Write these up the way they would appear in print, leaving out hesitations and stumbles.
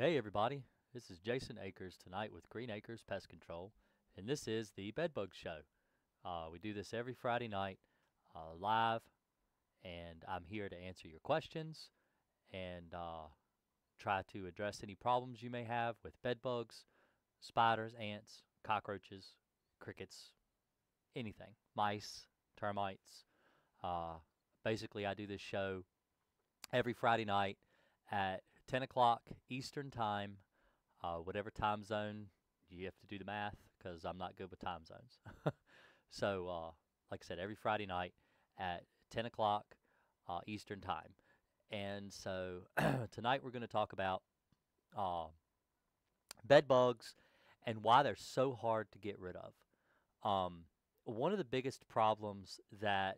Hey everybody, this is Jason Akers tonight with Green Akers Pest Control, and this is the Bedbug Show. We do this every Friday night live, and I'm here to answer your questions and try to address any problems you may have with bedbugs, spiders, ants, cockroaches, crickets, anything, mice, termites. Basically, I do this show every Friday night at 10 o'clock Eastern time, whatever time zone. You have to do the math because I'm not good with time zones. So, like I said, every Friday night at 10 o'clock Eastern time. And so tonight we're going to talk about bed bugs and why they're so hard to get rid of. One of the biggest problems that,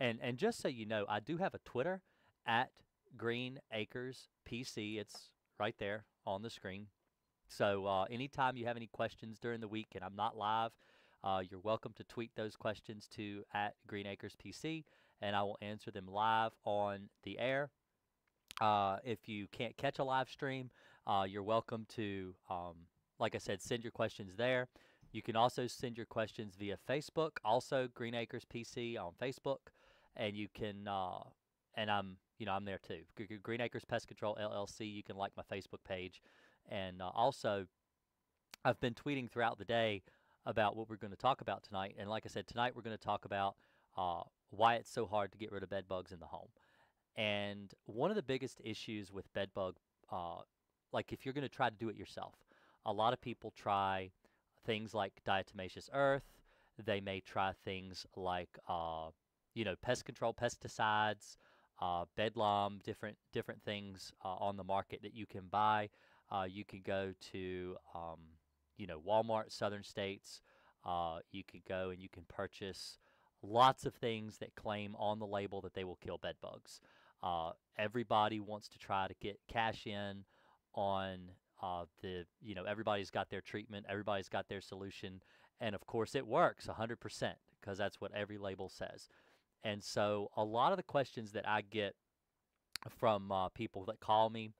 and just so you know, I do have a Twitter at Green Acres PC. It's right there on the screen. So anytime you have any questions during the week and I'm not live, you're welcome to tweet those questions to at Green Acres PC, and I will answer them live on the air. If you can't catch a live stream, you're welcome to, like I said, send your questions there. You can also send your questions via Facebook, also Green Acres PC on Facebook, and you can, and I'm there too. Green Acres Pest Control LLC. You can like my Facebook page. And also, I've been tweeting throughout the day about what we're going to talk about tonight. And like I said, tonight we're going to talk about why it's so hard to get rid of bed bugs in the home. And one of the biggest issues with bed bug, like if you're going to try to do it yourself, a lot of people try things like diatomaceous earth. They may try things like, you know, pest control, pesticides, Bedlam, different things on the market that you can buy. You can go to, you know, Walmart, Southern States. You could go and you can purchase lots of things that claim on the label that they will kill bed bugs. Everybody wants to try to get cash in on you know, everybody's got their treatment, everybody's got their solution, and of course it works 100% because that's what every label says. And so a lot of the questions that I get from people that call me,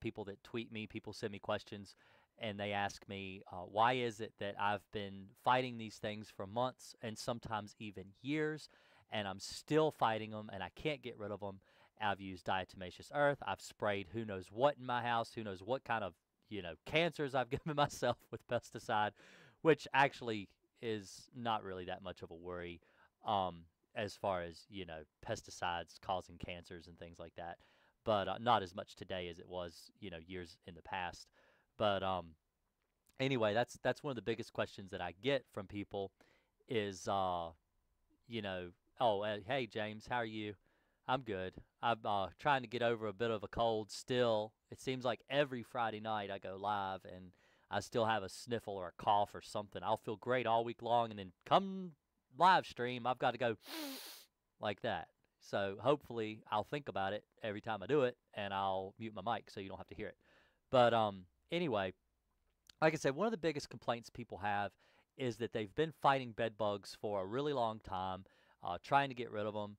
people that tweet me, people send me questions, and they ask me, why is it that I've been fighting these things for months and sometimes even years, and I'm still fighting them and I can't get rid of them? I've used diatomaceous earth. I've sprayed who knows what in my house, who knows what kind of, you know, cancers I've given myself with pesticide, which actually is not really that much of a worry. As far as, you know, pesticides causing cancers and things like that, but not as much today as it was, you know, years in the past. But anyway, that's one of the biggest questions that I get from people is, you know, oh, hey James, how are you? I'm good. I'm trying to get over a bit of a cold still. It seems like every Friday night I go live and I still have a sniffle or a cough or something. I'll feel great all week long, and then come live stream I've got to go like that. So hopefully I'll think about it every time I do it, and I'll mute my mic so you don't have to hear it. But anyway, like I said, one of the biggest complaints people have is that they've been fighting bed bugs for a really long time, trying to get rid of them,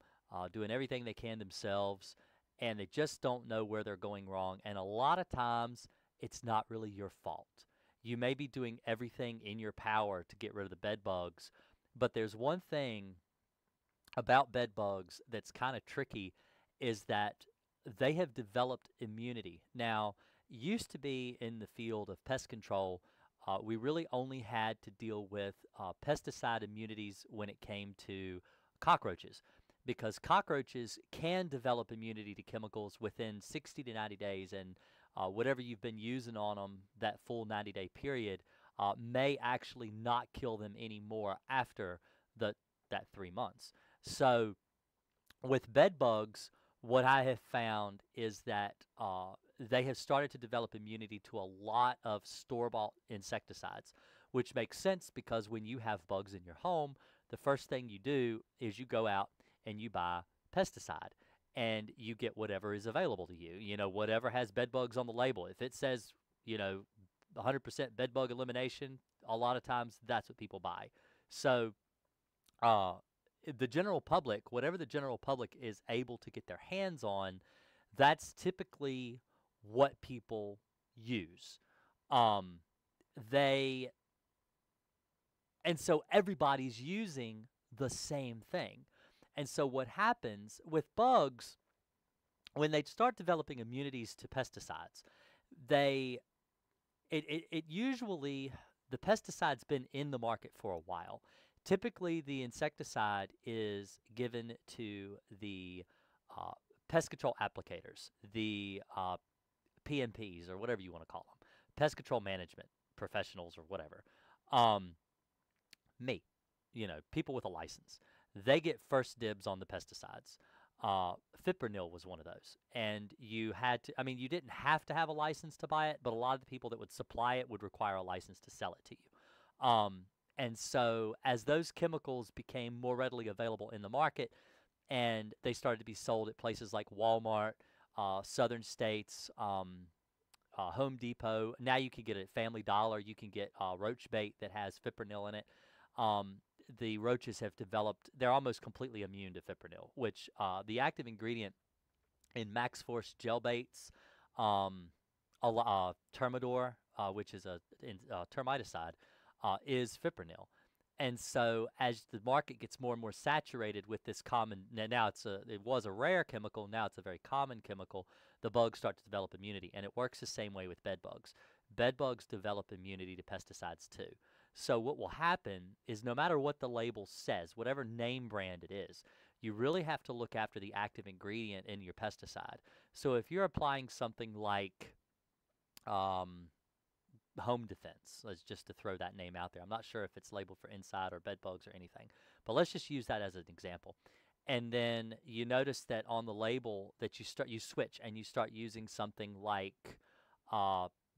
doing everything they can themselves, and they just don't know where they're going wrong. And a lot of times it's not really your fault. You may be doing everything in your power to get rid of the bed bugs, but there's one thing about bed bugs that's kind of tricky, is that they have developed immunity. Now, used to be in the field of pest control, we really only had to deal with pesticide immunities when it came to cockroaches, because cockroaches can develop immunity to chemicals within 60 to 90 days, and whatever you've been using on them that full 90-day period may actually not kill them anymore after that 3 months. So with bed bugs, what I have found is that they have started to develop immunity to a lot of store-bought insecticides, which makes sense because when you have bugs in your home, the first thing you do is you go out and you buy pesticide, and you get whatever is available to you, you know, whatever has bed bugs on the label. If it says, you know, 100% bed bug elimination, a lot of times that's what people buy. So the general public, whatever the general public is able to get their hands on, that's typically what people use. And so everybody's using the same thing. And so what happens with bugs, when they start developing immunities to pesticides, it usually, the pesticide's been in the market for a while. Typically, the insecticide is given to the pest control applicators, the PMPs, or whatever you want to call them, pest control management professionals or whatever. Me, you know, people with a license. They get first dibs on the pesticides. Fipronil was one of those. And you had to, I mean, you didn't have to have a license to buy it, but a lot of the people that would supply it would require a license to sell it to you. And so as those chemicals became more readily available in the market and they started to be sold at places like Walmart, Southern States, Home Depot. Now you can get it at Family Dollar. You can get roach bait that has fipronil in it. The roaches have developed, they're almost completely immune to fipronil, which the active ingredient in Max Force gel baits, Termidor, which is a termiticide, is fipronil. And so as the market gets more and more saturated with this common, now it was a rare chemical, now it's a very common chemical, the bugs start to develop immunity. And it works the same way with bed bugs. Bed bugs develop immunity to pesticides too. So what will happen is no matter what the label says, whatever name brand it is, you really have to look after the active ingredient in your pesticide. So if you're applying something like Home Defense, let's just to throw that name out there. I'm not sure if it's labeled for inside or bed bugs or anything, but let's just use that as an example. And then you notice that on the label that you switch and you start using something like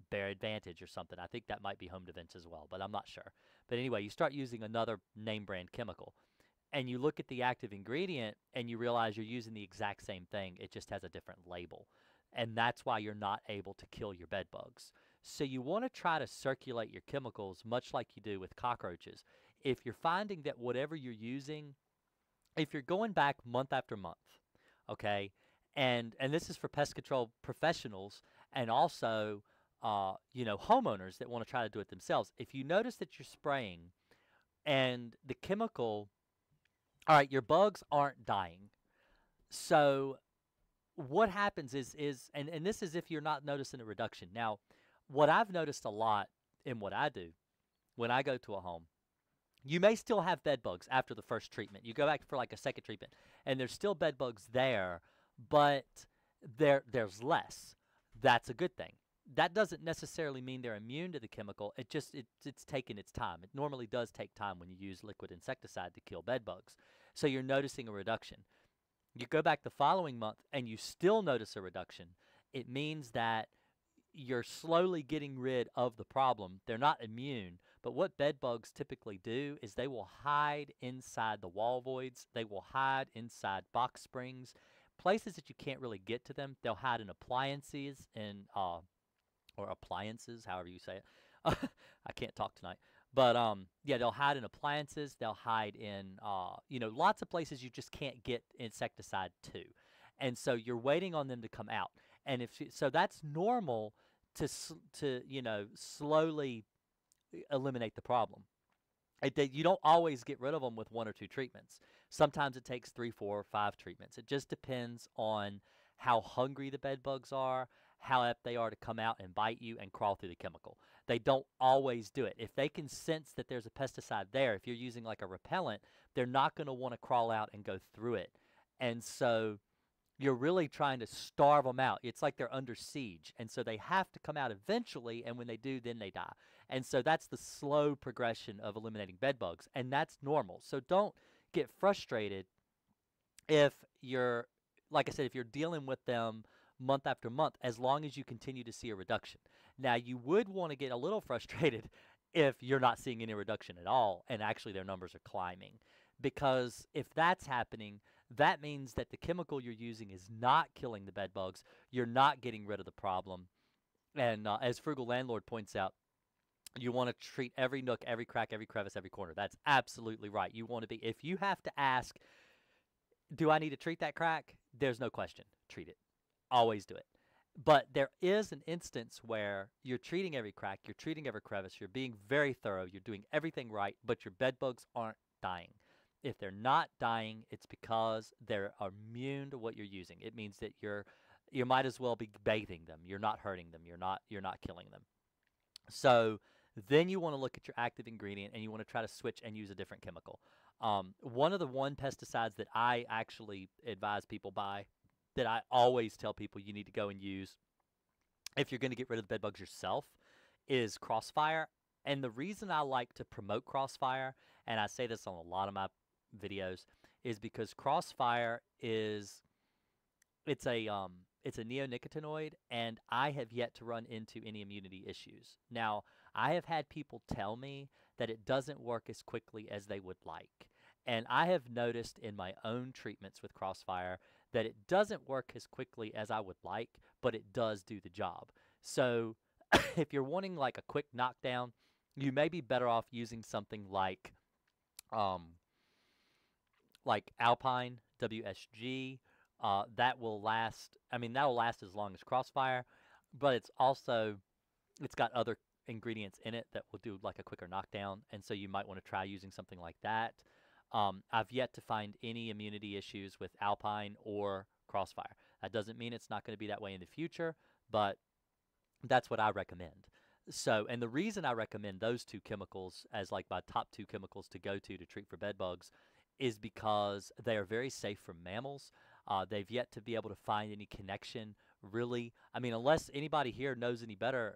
Bear Advantage or something. I think that might be Home Defense as well, but I'm not sure. But anyway, you start using another name brand chemical, and you look at the active ingredient, and you realize you're using the exact same thing. It just has a different label, and that's why you're not able to kill your bed bugs. So you want to try to circulate your chemicals much like you do with cockroaches. If you're finding that whatever you're using, if you're going back month after month, okay, and this is for pest control professionals and also you know, homeowners that want to try to do it themselves. If you notice that you're spraying and the chemical, all right, your bugs aren't dying. So what happens is and this is if you're not noticing a reduction. Now, what I've noticed a lot in what I do when I go to a home, you may still have bed bugs after the first treatment. You go back for like a second treatment and there's still bed bugs there, but there's less. That's a good thing. That doesn't necessarily mean they're immune to the chemical. It just, it's taken its time. It normally does take time when you use liquid insecticide to kill bed bugs. So you're noticing a reduction. You go back the following month and you still notice a reduction. It means that you're slowly getting rid of the problem. They're not immune, but what bed bugs typically do is they will hide inside the wall voids. They will hide inside box springs, places that you can't really get to them. They'll hide in appliances and, or appliances, however you say it. I can't talk tonight. But, yeah, they'll hide in appliances. They'll hide in, you know, lots of places you just can't get insecticide to. And so you're waiting on them to come out. And if so that's normal to you know, slowly eliminate the problem. You don't always get rid of them with one or two treatments. Sometimes it takes 3, 4, or 5 treatments. It just depends on how hungry the bed bugs are, how apt they are to come out and bite you and crawl through the chemical. They don't always do it. If they can sense that there's a pesticide there, if you're using like a repellent, they're not going to want to crawl out and go through it. And so you're really trying to starve them out. It's like they're under siege. And so they have to come out eventually, and when they do, then they die. And so that's the slow progression of eliminating bed bugs, and that's normal. So don't get frustrated if you're, like I said, if you're dealing with them month after month, as long as you continue to see a reduction. Now, you would want to get a little frustrated if you're not seeing any reduction at all, and actually their numbers are climbing. Because if that's happening, that means that the chemical you're using is not killing the bed bugs. You're not getting rid of the problem. And as Frugal Landlord points out, you want to treat every nook, every crack, every crevice, every corner. That's absolutely right. You want to be, if you have to ask, do I need to treat that crack? There's no question. Treat it. Always do it. But there is an instance where you're treating every crack, you're treating every crevice, you're being very thorough, you're doing everything right, but your bed bugs aren't dying. If they're not dying, it's because they're immune to what you're using. It means that you might as well be bathing them. You're not hurting them. You're not killing them. So then you want to look at your active ingredient and you want to try to switch and use a different chemical. One pesticides that I actually advise people buy, that I always tell people you need to go and use if you're going to get rid of the bed bugs yourself, is Crossfire. And the reason I like to promote Crossfire, and I say this on a lot of my videos, is because Crossfire is it's a neonicotinoid, and I have yet to run into any immunity issues. Now, I have had people tell me that it doesn't work as quickly as they would like. And I have noticed in my own treatments with Crossfire that it doesn't work as quickly as I would like, but it does do the job. So if you're wanting like a quick knockdown, you may be better off using something like Alpine WSG. That will last. I mean, that will last as long as Crossfire, but it's got other ingredients in it that will do like a quicker knockdown, and so you might want to try using something like that. I've yet to find any immunity issues with Alpine or Crossfire. That doesn't mean it's not going to be that way in the future, but that's what I recommend. So, and the reason I recommend those two chemicals as like my top two chemicals to go to treat for bed bugs is because they are very safe from mammals. They've yet to be able to find any connection, really. I mean, unless anybody here knows any better,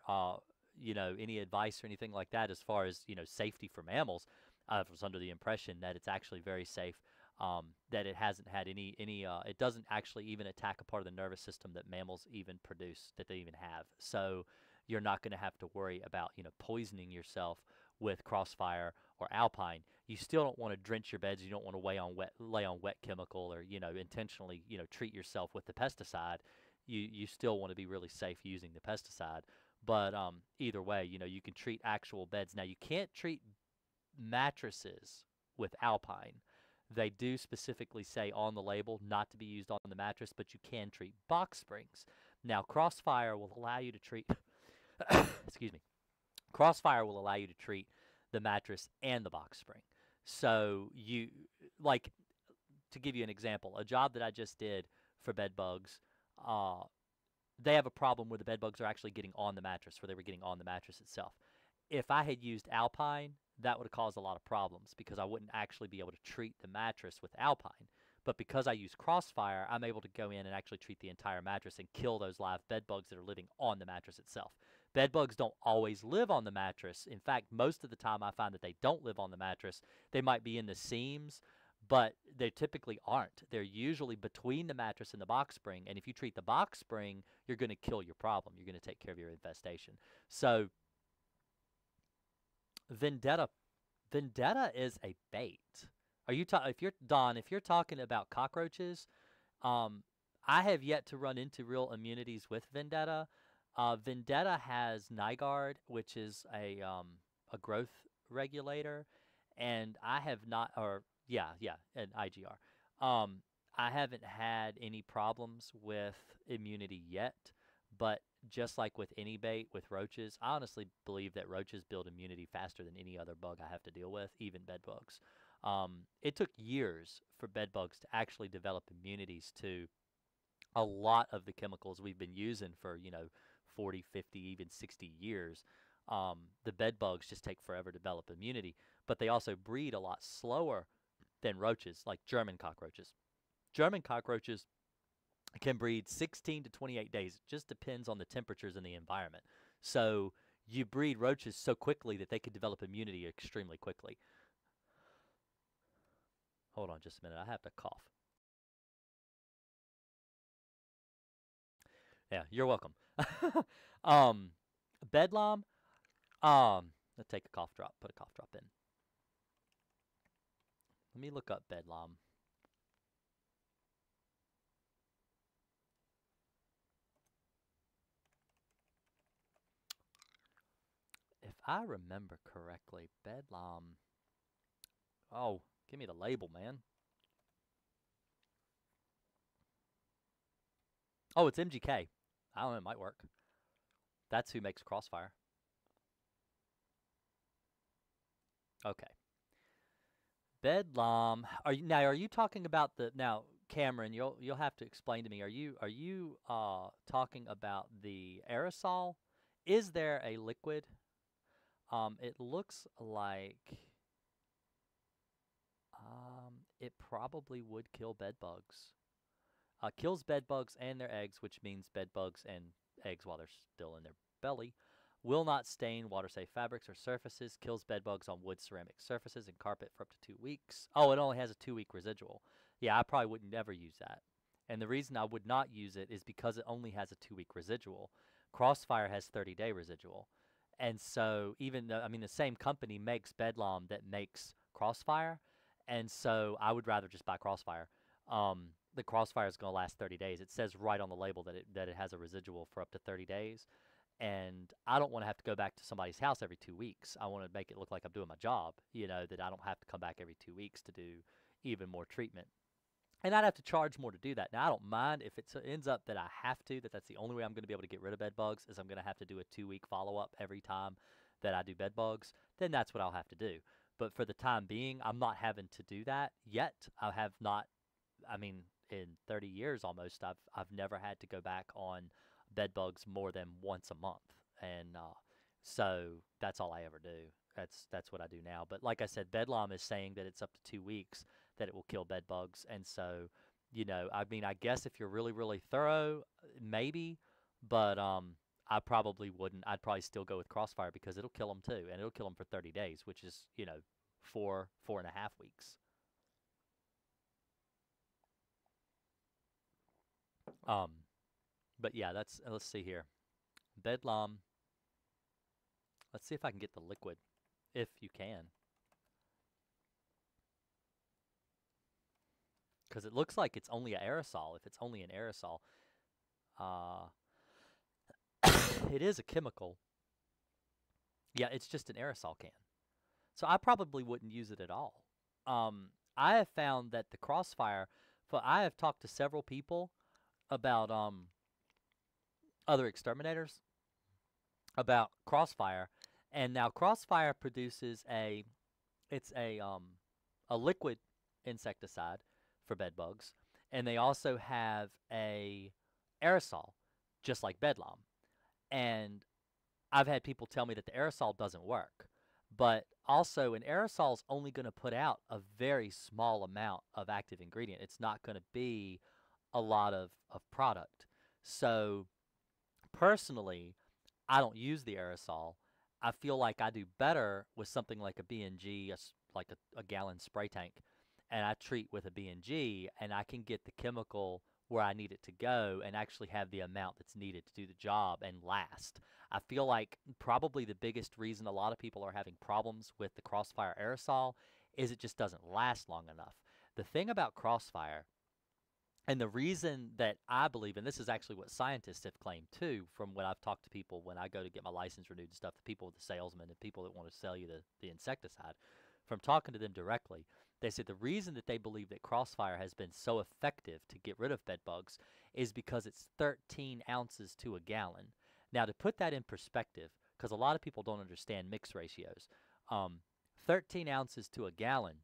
you know, any advice or anything like that as far as, you know, safety for mammals, I was under the impression that it's actually very safe, that it hasn't had any it doesn't actually even attack a part of the nervous system that mammals even produce, that they even have. So you're not going to have to worry about, you know, poisoning yourself with Crossfire or Alpine. You still don't want to drench your beds. You don't want to lay on wet chemical, or, you know, intentionally, you know, treat yourself with the pesticide. You still want to be really safe using the pesticide. But either way, you know, you can treat actual beds. Now, you can't treat mattresses with Alpine. They do specifically say on the label not to be used on the mattress, but you can treat box springs. Now, Crossfire will allow you to treat excuse me. Crossfire will allow you to treat the mattress and the box spring. So you, like, to give you an example, a job that I just did for bed bugs, they have a problem where the bed bugs are actually getting on the mattress, where they were getting on the mattress itself. If I had used Alpine, that would have caused a lot of problems because I wouldn't actually be able to treat the mattress with Alpine. But because I use Crossfire, I'm able to go in and actually treat the entire mattress and kill those live bed bugs that are living on the mattress itself. Bed bugs don't always live on the mattress. In fact, most of the time I find that they don't live on the mattress. They might be in the seams, but they typically aren't. They're usually between the mattress and the box spring. And if you treat the box spring, you're going to kill your problem. You're going to take care of your infestation. So Vendetta is a bait. Are you talking? If you're Don, if you're talking about cockroaches, I have yet to run into real immunities with Vendetta. Vendetta has Nigard, which is a growth regulator, and I have not, or yeah, an IGR. I haven't had any problems with immunity yet, but just like with any bait, with roaches, I honestly believe that roaches build immunity faster than any other bug I have to deal with, even bed bugs. It took years for bed bugs to actually develop immunities to a lot of the chemicals we've been using for, you know, 40, 50, even 60 years. The bed bugs just take forever to develop immunity, but they also breed a lot slower than roaches, like German cockroaches. German cockroaches can breed 16 to 28 days. It just depends on the temperatures and the environment. So you breed roaches so quickly that they could develop immunity extremely quickly. Hold on just a minute. I have to cough. Yeah, you're welcome. Bedlam. Let's take a cough drop. Put a cough drop in. Let me look up Bedlam. If I remember correctly, Bedlam. Oh, give me the label, man. Oh, it's MGK. I don't know, it might work. That's who makes Crossfire. Okay. Bedlam. Are you talking about the now, Cameron, you'll have to explain to me. Are you talking about the aerosol? Is there a liquid? It looks like it probably would kill bed bugs. Kills bed bugs and their eggs, which means bed bugs and eggs while they're still in their belly. Will not stain water-safe fabrics or surfaces. Kills bed bugs on wood, ceramic surfaces, and carpet for up to 2 weeks. Oh, it only has a 2-week residual. Yeah, I probably would never use that. And the reason I would not use it is because it only has a 2-week residual. Crossfire has 30-day residual. And so even though, I mean, the same company makes Bedlam that makes Crossfire. And so I would rather just buy Crossfire. The Crossfire is going to last 30 days. It says right on the label that it has a residual for up to 30 days. And I don't want to have to go back to somebody's house every 2 weeks. I want to make it look like I'm doing my job, you know, that I don't have to come back every 2 weeks to do even more treatment. And I'd have to charge more to do that. Now, I don't mind if it ends up that I have to, that's the only way I'm going to be able to get rid of bed bugs is I'm going to have to do a 2-week follow-up every time that I do bed bugs. Then that's what I'll have to do. But for the time being, I'm not having to do that yet. I have not, I mean, in 30 years almost, I've never had to go back on bed bugs more than once a month, and so that's all I ever do. That's what I do now. But like I said, Bedlam is saying that it's up to 2 weeks that it will kill bed bugs, and so, you know, I mean, I guess if you're really, really thorough, maybe, but I probably wouldn't. I'd probably still go with Crossfire because it'll kill them too, and it'll kill them for 30 days, which is, you know, four and a half weeks. But yeah, let's see here. Bedlam. Let's see if I can get the liquid, if you can. Because it looks like it's only an aerosol, if it's only an aerosol. It is a chemical. Yeah, it's just an aerosol can. So I probably wouldn't use it at all. I have found that the Crossfire, I have talked to several people about other exterminators about Crossfire, and now Crossfire produces a liquid insecticide for bed bugs, and they also have a aerosol just like Bedlam, and I've had people tell me that the aerosol doesn't work, but also an aerosol is only going to put out a very small amount of active ingredient. It's not going to be a lot of product. So personally, I don't use the aerosol. I feel like I do better with something like a BNG, like a gallon spray tank, and I treat with a BNG, and I can get the chemical where I need it to go and actually have the amount that's needed to do the job and last. I feel like probably the biggest reason a lot of people are having problems with the Crossfire aerosol is it just doesn't last long enough. The thing about Crossfire, and the reason that I believe, and this is actually what scientists have claimed too, from when I've talked to people when I go to get my license renewed and stuff, the people, the salesmen, and people that want to sell you the insecticide, from talking to them directly, they said the reason that they believe that Crossfire has been so effective to get rid of bed bugs is because it's 13 ounces to a gallon. Now, to put that in perspective, because a lot of people don't understand mix ratios, 13 ounces to a gallon,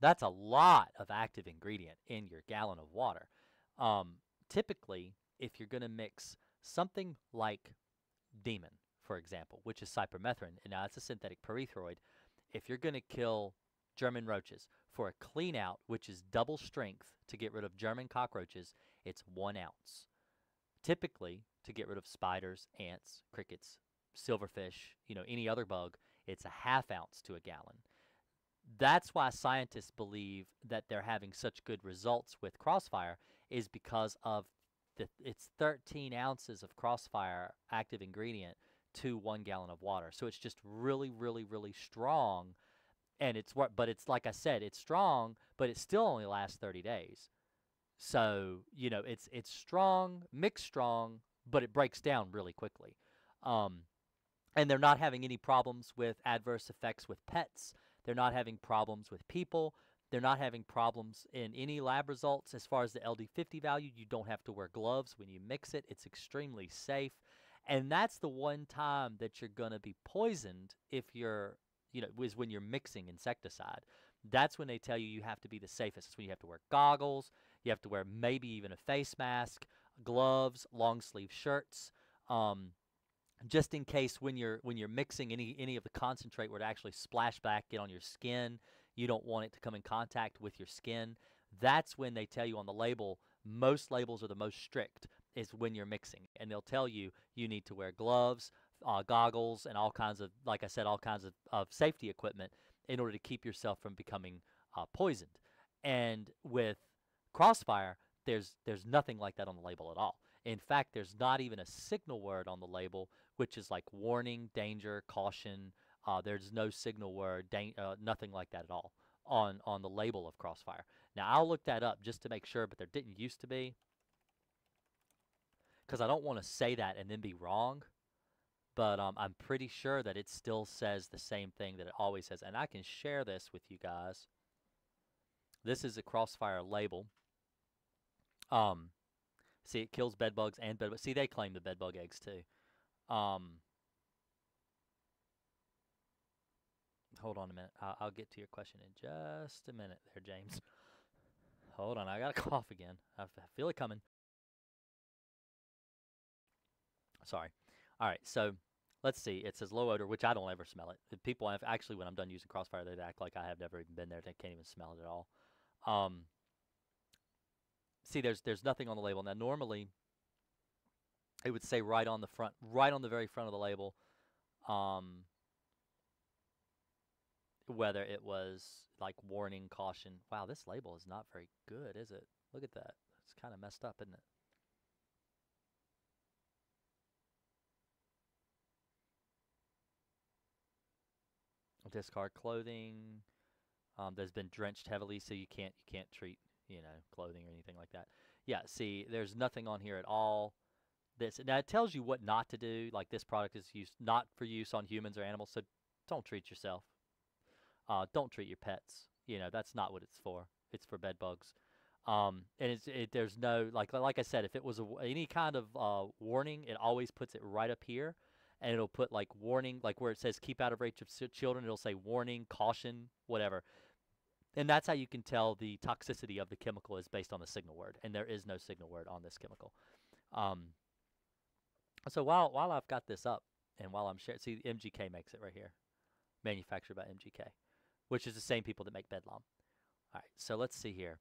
that's a lot of active ingredient in your gallon of water. Typically, if you're going to mix something like Demon, for example, which is cypermethrin, and now it's a synthetic pyrethroid, if you're going to kill German roaches for a clean out, which is double strength to get rid of German cockroaches, it's 1 ounce. Typically, to get rid of spiders, ants, crickets, silverfish, you know, any other bug, it's a 1/2 ounce to a gallon. That's why scientists believe that they're having such good results with Crossfire, is because of it's 13 ounces of Crossfire active ingredient to 1 gallon of water. So it's just really, really, really strong, and it's like I said, it's strong, but it still only lasts 30 days. So, you know, it's strong, mixed strong, but it breaks down really quickly. And they're not having any problems with adverse effects with pets. They're not having problems with people. They're not having problems in any lab results. As far as the LD50 value, you don't have to wear gloves when you mix it. It's extremely safe. And that's the one time that you're going to be poisoned if you're, you know, is when you're mixing insecticide. That's when they tell you you have to be the safest. It's when you have to wear goggles. You have to wear maybe even a face mask, gloves, long sleeve shirts, just in case when you're mixing any of the concentrate were to actually splash back, get on your skin. You don't want it to come in contact with your skin. That's when they tell you on the label, most labels are the most strict, is when you're mixing. And they'll tell you you need to wear gloves, goggles, and all kinds of, like I said, all kinds of safety equipment in order to keep yourself from becoming poisoned. And with Crossfire, there's nothing like that on the label at all. In fact, there's not even a signal word on the label, which is like warning, danger, caution. There's no signal word, nothing like that at all on the label of Crossfire. Now, I'll look that up just to make sure, but there didn't used to be, because I don't want to say that and then be wrong. But I'm pretty sure that it still says the same thing that it always says. And I can share this with you guys. This is a Crossfire label. See, it kills bed bugs and bed bugs. See, they claim the bed bug eggs too. Hold on a minute. I'll get to your question in just a minute there, James. Hold on. I got a cough again. I feel it coming. Sorry. All right. So let's see. It says low odor, which I don't ever smell it. People have, actually, when I'm done using Crossfire, they act like I have never even been there. They can't even smell it at all. See, there's nothing on the label. Now, normally it would say right on the front, right on the very front of the label, whether it was like warning, caution. Wow, this label is not very good, is it? Look at that. It's kind of messed up, isn't it? Discard clothing. There's been drenched heavily, so you can't treat, you know, clothing or anything like that. Yeah, see, there's nothing on here at all. This, now it tells you what not to do. Like, this product is used not for use on humans or animals, so don't treat yourself. Don't treat your pets. You know, that's not what it's for. It's for bed bugs. And there's no, like I said, if it was any kind of warning, it always puts it right up here, and it'll put like warning, like where it says keep out of reach of children, it'll say warning, caution, whatever. And that's how you can tell the toxicity of the chemical is based on the signal word, and there is no signal word on this chemical. So while I've got this up and while I'm sharing, see, MGK makes it right here. Manufactured by MGK, which is the same people that make Bedlam. All right, so let's see here.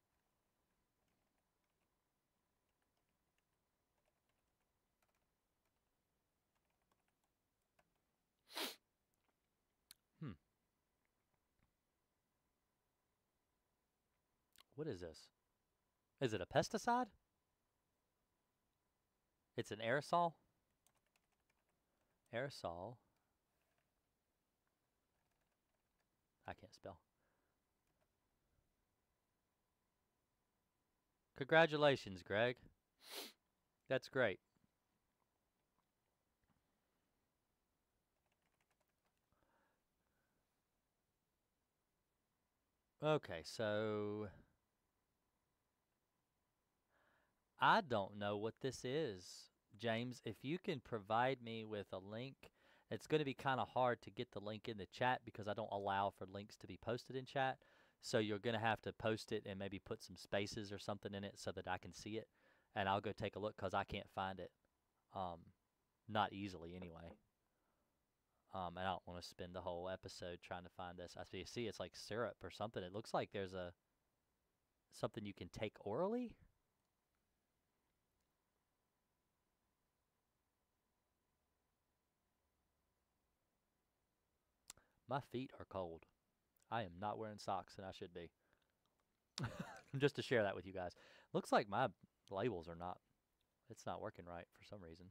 What is this? Is it a pesticide? It's an aerosol? Aerosol. I can't spell. Congratulations, Greg. That's great. Okay, so I don't know what this is, James. If you can provide me with a link. It's going to be kind of hard to get the link in the chat because I don't allow for links to be posted in chat. So you're going to have to post it and maybe put some spaces or something in it so that I can see it. And I'll go take a look because I can't find it. Not easily anyway. And I don't want to spend the whole episode trying to find this. I see it's like syrup or something. It looks like there's a something you can take orally. My feet are cold. I am not wearing socks, and I should be. Just to share that with you guys. Looks like my labels are not, it's not working right for some reason.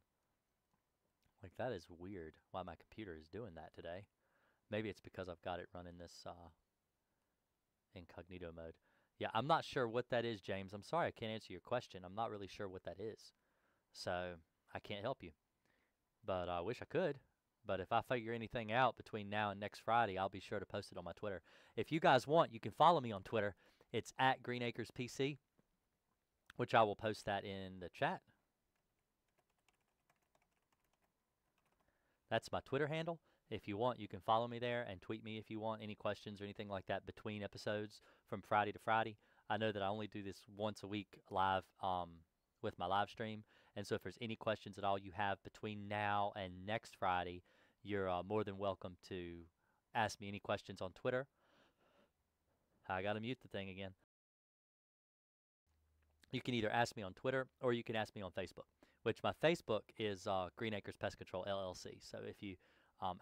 Like, that is weird why my computer is doing that today. Maybe it's because I've got it running this incognito mode. Yeah, I'm not sure what that is, James. I'm sorry I can't answer your question. I'm not really sure what that is. So I can't help you. But I wish I could. But if I figure anything out between now and next Friday, I'll be sure to post it on my Twitter. If you guys want, you can follow me on Twitter. It's at Green Acres PC, which I will post that in the chat. That's my Twitter handle. If you want, you can follow me there and tweet me if you want. Any questions or anything like that between episodes from Friday to Friday. I know that I only do this once a week live with my live stream. And so if there's any questions at all you have between now and next Friday, you're more than welcome to ask me any questions on Twitter. I got to mute the thing again. You can either ask me on Twitter or you can ask me on Facebook, which my Facebook is Green Acres Pest Control LLC. So if you...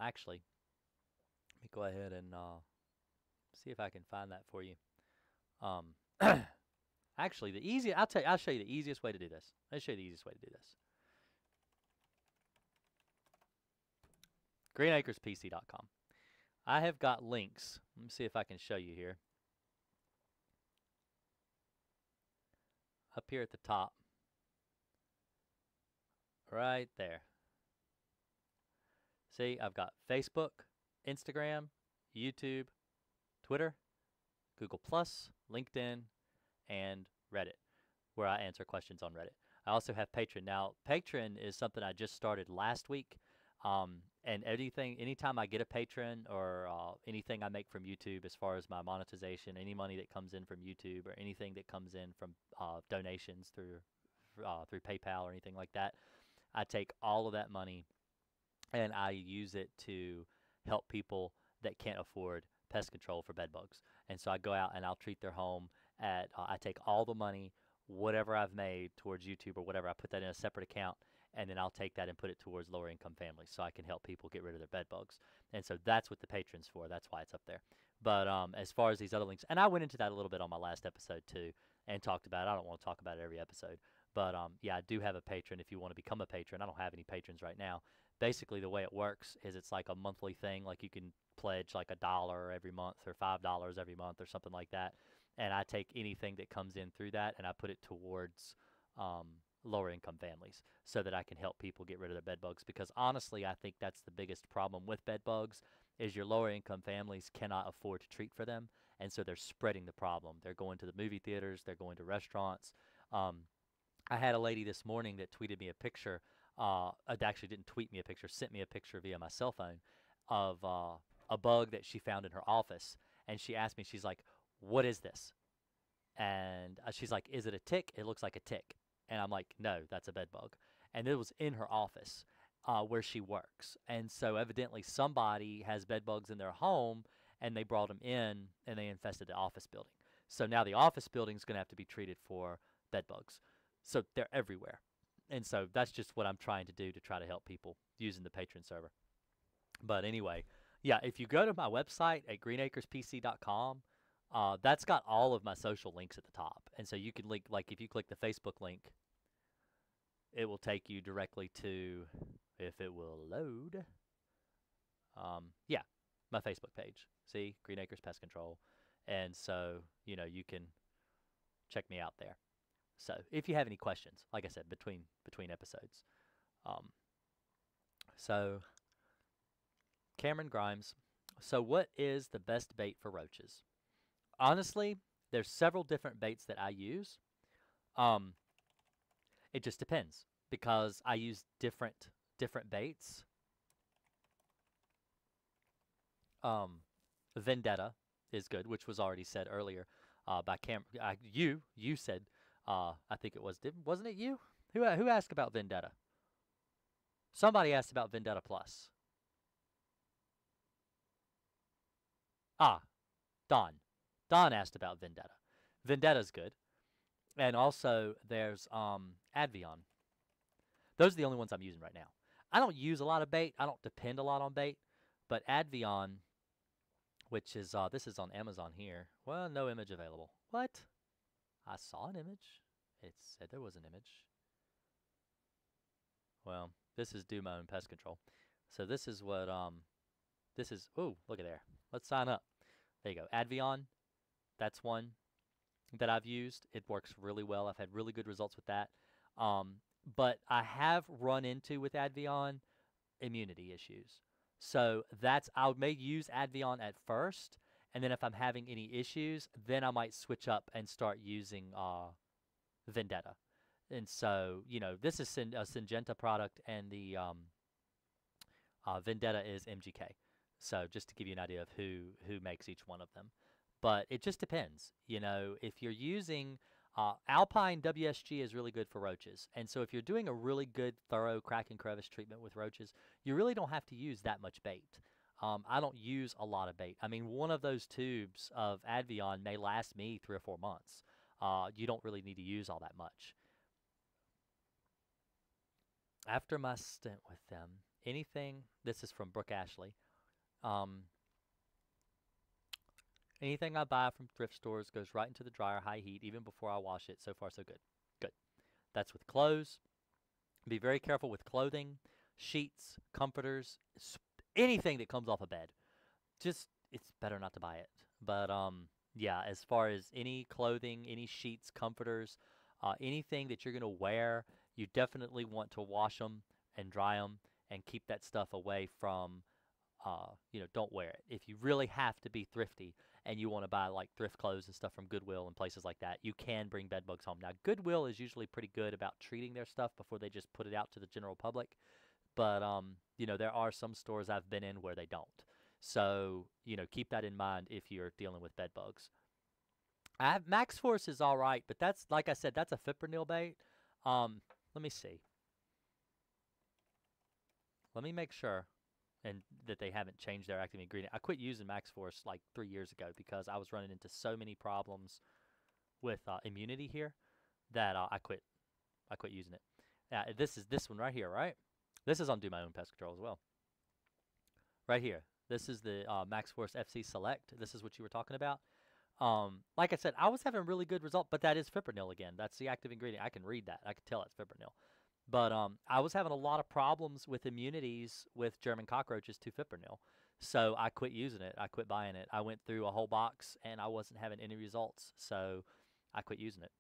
actually, let me go ahead and see if I can find that for you. Actually, the easiest, I'll show you the easiest way to do this. GreenAkersPC.com. I have got links. Let me see if I can show you here. Up here at the top. Right there. See, I've got Facebook, Instagram, YouTube, Twitter, Google+, LinkedIn, and Reddit, where I answer questions on Reddit. I also have Patreon. Now, Patreon is something I just started last week, and anytime I get a patron or anything I make from YouTube as far as my monetization, any money that comes in from YouTube or anything that comes in from donations through PayPal or anything like that, I take all of that money and I use it to help people that can't afford pest control for bed bugs. And so I go out and I'll treat their home at, I take all the money, whatever I've made towards YouTube or whatever, I put that in a separate account, and then I'll take that and put it towards lower income families so I can help people get rid of their bed bugs. And so that's what the Patreon's for. That's why it's up there. But as far as these other links, and I went into that a little bit on my last episode too and talked about it. I don't want to talk about it every episode. But yeah, I do have a Patreon if you want to become a patron. I don't have any patrons right now. Basically, the way it works is it's like a monthly thing. Like you can pledge like $1 every month or $5 every month or something like that. And I take anything that comes in through that and I put it towards lower income families so that I can help people get rid of their bed bugs. Because honestly, I think that's the biggest problem with bed bugs is your lower income families cannot afford to treat for them. And so they're spreading the problem. They're going to the movie theaters. They're going to restaurants. I had a lady this morning that tweeted me a picture, actually didn't tweet me a picture, sent me a picture via my cell phone of a bug that she found in her office. And she asked me, she's like, what is this? And she's like, is it a tick? It looks like a tick. And I'm like, no, that's a bed bug. And it was in her office where she works. And so evidently somebody has bed bugs in their home and they brought them in and they infested the office building. So now the office building is going to have to be treated for bed bugs. So they're everywhere. And so that's just what I'm trying to do to try to help people using the Patreon server. But anyway, yeah, if you go to my website at greenacrespc.com, that's got all of my social links at the top. And so you can link, like if you click the Facebook link, it will take you directly to, if it will load, yeah, my Facebook page. See, Green Acres Pest Control. And so, you know, you can check me out there. So if you have any questions, like I said, between episodes. So Cameron Grimes. So what is the best bait for roaches? Honestly, there's several different baits that I use. It just depends because I use different baits. Vendetta is good, which was already said earlier by Cam. You said. I think it was, wasn't it you? Who asked about Vendetta? Somebody asked about Vendetta Plus. Ah, Don. Don asked about Vendetta. Vendetta's good. And also there's Advion. Those are the only ones I'm using right now. I don't use a lot of bait. I don't depend a lot on bait. But Advion, which is, this is on Amazon here. Well, no image available. What? I saw an image. It said there was an image. Well, this is Do My Own Pest Control. So this is what, this is, ooh, look at there. Let's sign up. There you go. Advion, that's one that I've used. It works really well. I've had really good results with that. But I have run into with Advion immunity issues. So that's, I may use Advion at first, and then if I'm having any issues, then I might switch up and start using Vendetta. And so, you know, this is a Syngenta product, and the Vendetta is MGK. So just to give you an idea of who makes each one of them. But it just depends. You know, if you're using Alpine WSG is really good for roaches. And so if you're doing a really good, thorough crack and crevice treatment with roaches, you really don't have to use that much bait. I don't use a lot of bait. I mean, one of those tubes of Advion may last me 3 or 4 months. You don't really need to use all that much. After my stint with them, anything, this is from Brooke Ashley, anything I buy from thrift stores goes right into the dryer, high heat, even before I wash it. So far, so good. Good. That's with clothes. Be very careful with clothing, sheets, comforters, anything that comes off a bed. Just, it's better not to buy it. But, yeah, as far as any clothing, any sheets, comforters, anything that you're going to wear, you definitely want to wash them and dry them. And keep that stuff away from, you know, don't wear it. If you really have to be thrifty and you want to buy, like, thrift clothes and stuff from Goodwill and places like that, you can bring bed bugs home. Now, Goodwill is usually pretty good about treating their stuff before they just put it out to the general public. But, you know, there are some stores I've been in where they don't. So, you know, keep that in mind if you're dealing with bed bugs. Max Force is all right, but that's, like I said, that's a Fipronil bait. Let me see. Let me make sure and that they haven't changed their active ingredient. I quit using Max Force like 3 years ago because I was running into so many problems with immunity here that I quit using it. Now, this is this one right here, right? This is on Do My Own Pest Control as well. Right here. This is the MaxForce FC Select. This is what you were talking about. Like I said, I was having really good result, but that is Fipronil again. That's the active ingredient. I can read that. I can tell it's Fipronil. But I was having a lot of problems with immunities with German cockroaches to Fipronil. So I quit using it. I quit buying it. I went through a whole box, and I wasn't having any results. So I quit using it.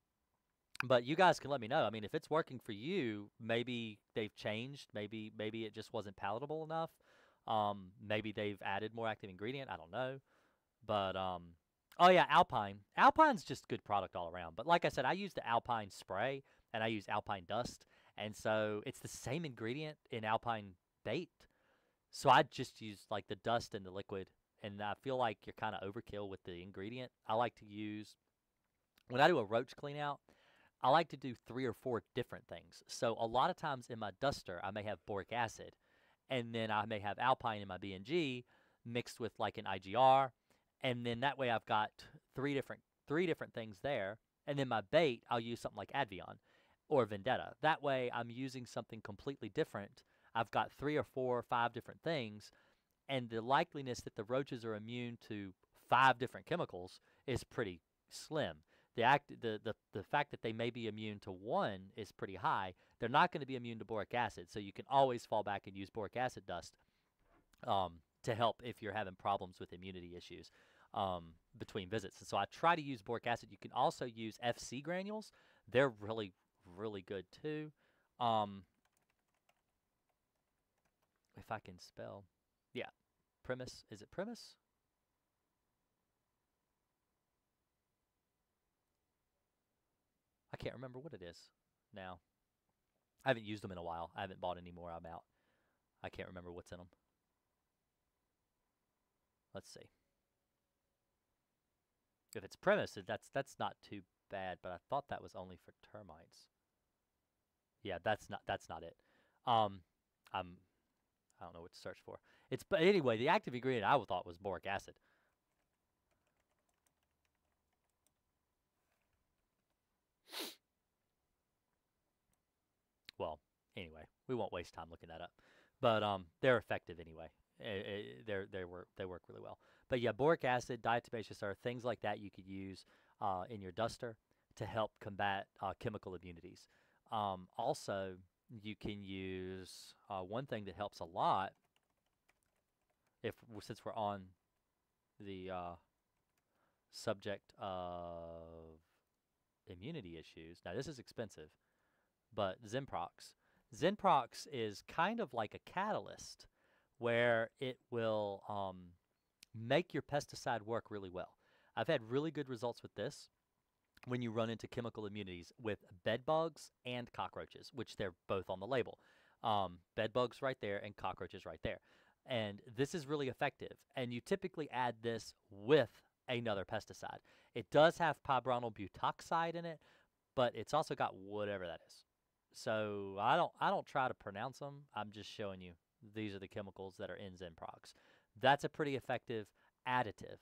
But you guys can let me know. I mean, if it's working for you, maybe they've changed. Maybe it just wasn't palatable enough. Maybe they've added more active ingredient. I don't know. But, oh, yeah, Alpine. Alpine's just good product all around. But like I said, I use the Alpine spray, and I use Alpine dust. And so it's the same ingredient in Alpine bait. So I just use like the dust and the liquid. And I feel like you're kind of overkill with the ingredient. I like to use, when I do a roach clean out, I like to do 3 or 4 different things. So a lot of times in my duster, I may have boric acid. And then I may have Alpine in my BNG mixed with like an IGR. And then that way I've got three different things there. And then my bait, I'll use something like Advion. Or Vendetta. That way, I'm using something completely different. I've got 3 or 4 or 5 different things, and the likeliness that the roaches are immune to 5 different chemicals is pretty slim. The fact that they may be immune to one is pretty high. They're not going to be immune to boric acid, so you can always fall back and use boric acid dust to help if you're having problems with immunity issues. Between visits, and so I try to use boric acid. You can also use FC granules. They're really good too. If I can spell, yeah, Premise, is it Premise? I can't remember what it is now. I haven't used them in a while. I haven't bought any more. I'm out. I can't remember what's in them. Let's see. If it's Premise, that's not too bad, but I thought that was only for termites. Yeah, that's not it. I don't know what to search for. But anyway, the active ingredient I thought was boric acid. Well, anyway, we won't waste time looking that up. But they're effective anyway. They work really well. But yeah, boric acid, diatomaceous earth, things like that you could use in your duster to help combat chemical immunities. Also, you can use one thing that helps a lot. Since we're on the subject of immunity issues, now this is expensive, but Zenprox is kind of like a catalyst where it will make your pesticide work really well. I've had really good results with this when you run into chemical immunities with bed bugs and cockroaches, which they're both on the label. Bed bugs right there and cockroaches right there. And this is really effective. And you typically add this with another pesticide. It does have pybronyl butoxide in it, but it's also got whatever that is. So I don't try to pronounce them. I'm just showing you these are the chemicals that are in Zenprox. That's a pretty effective additive.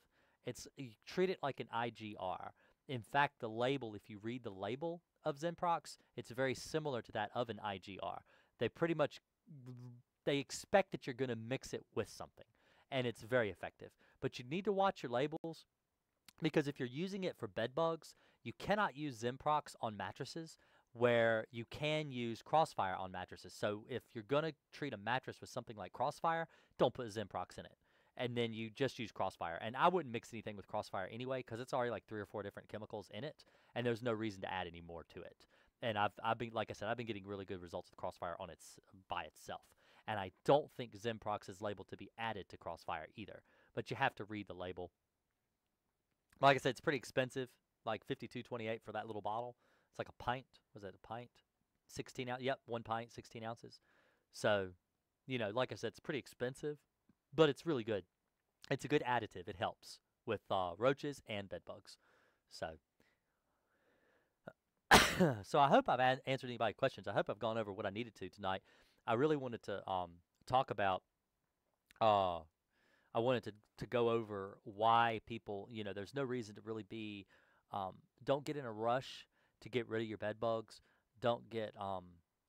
It's, you treat it like an IGR. In fact, the label, if you read the label of Zenprox, it's very similar to that of an IGR. They pretty much, they expect that you're going to mix it with something, and it's very effective. But you need to watch your labels, because if you're using it for bed bugs, you cannot use Zenprox on mattresses where you can use Crossfire on mattresses. So if you're going to treat a mattress with something like Crossfire, don't put Zenprox in it. And then you just use Crossfire. And I wouldn't mix anything with Crossfire anyway, because it's already like 3 or 4 different chemicals in it, and there's no reason to add any more to it. And I've been, like I said, I've been getting really good results with Crossfire on its, by itself. And I don't think Zenprox is labeled to be added to Crossfire either. But you have to read the label. Like I said, it's pretty expensive, like $52.28 for that little bottle. It's like a pint. Was it a pint? 16 ounces. Yep, 1 pint, 16 ounces. So, you know, like I said, it's pretty expensive. But it's really good. It's a good additive. It helps with roaches and bed bugs. So, so I hope I've answered anybody's questions. I hope I've gone over what I needed to tonight. I really wanted to talk about. I wanted to go over why people. You know, there's no reason to really be. Don't get in a rush to get rid of your bed bugs. Don't get.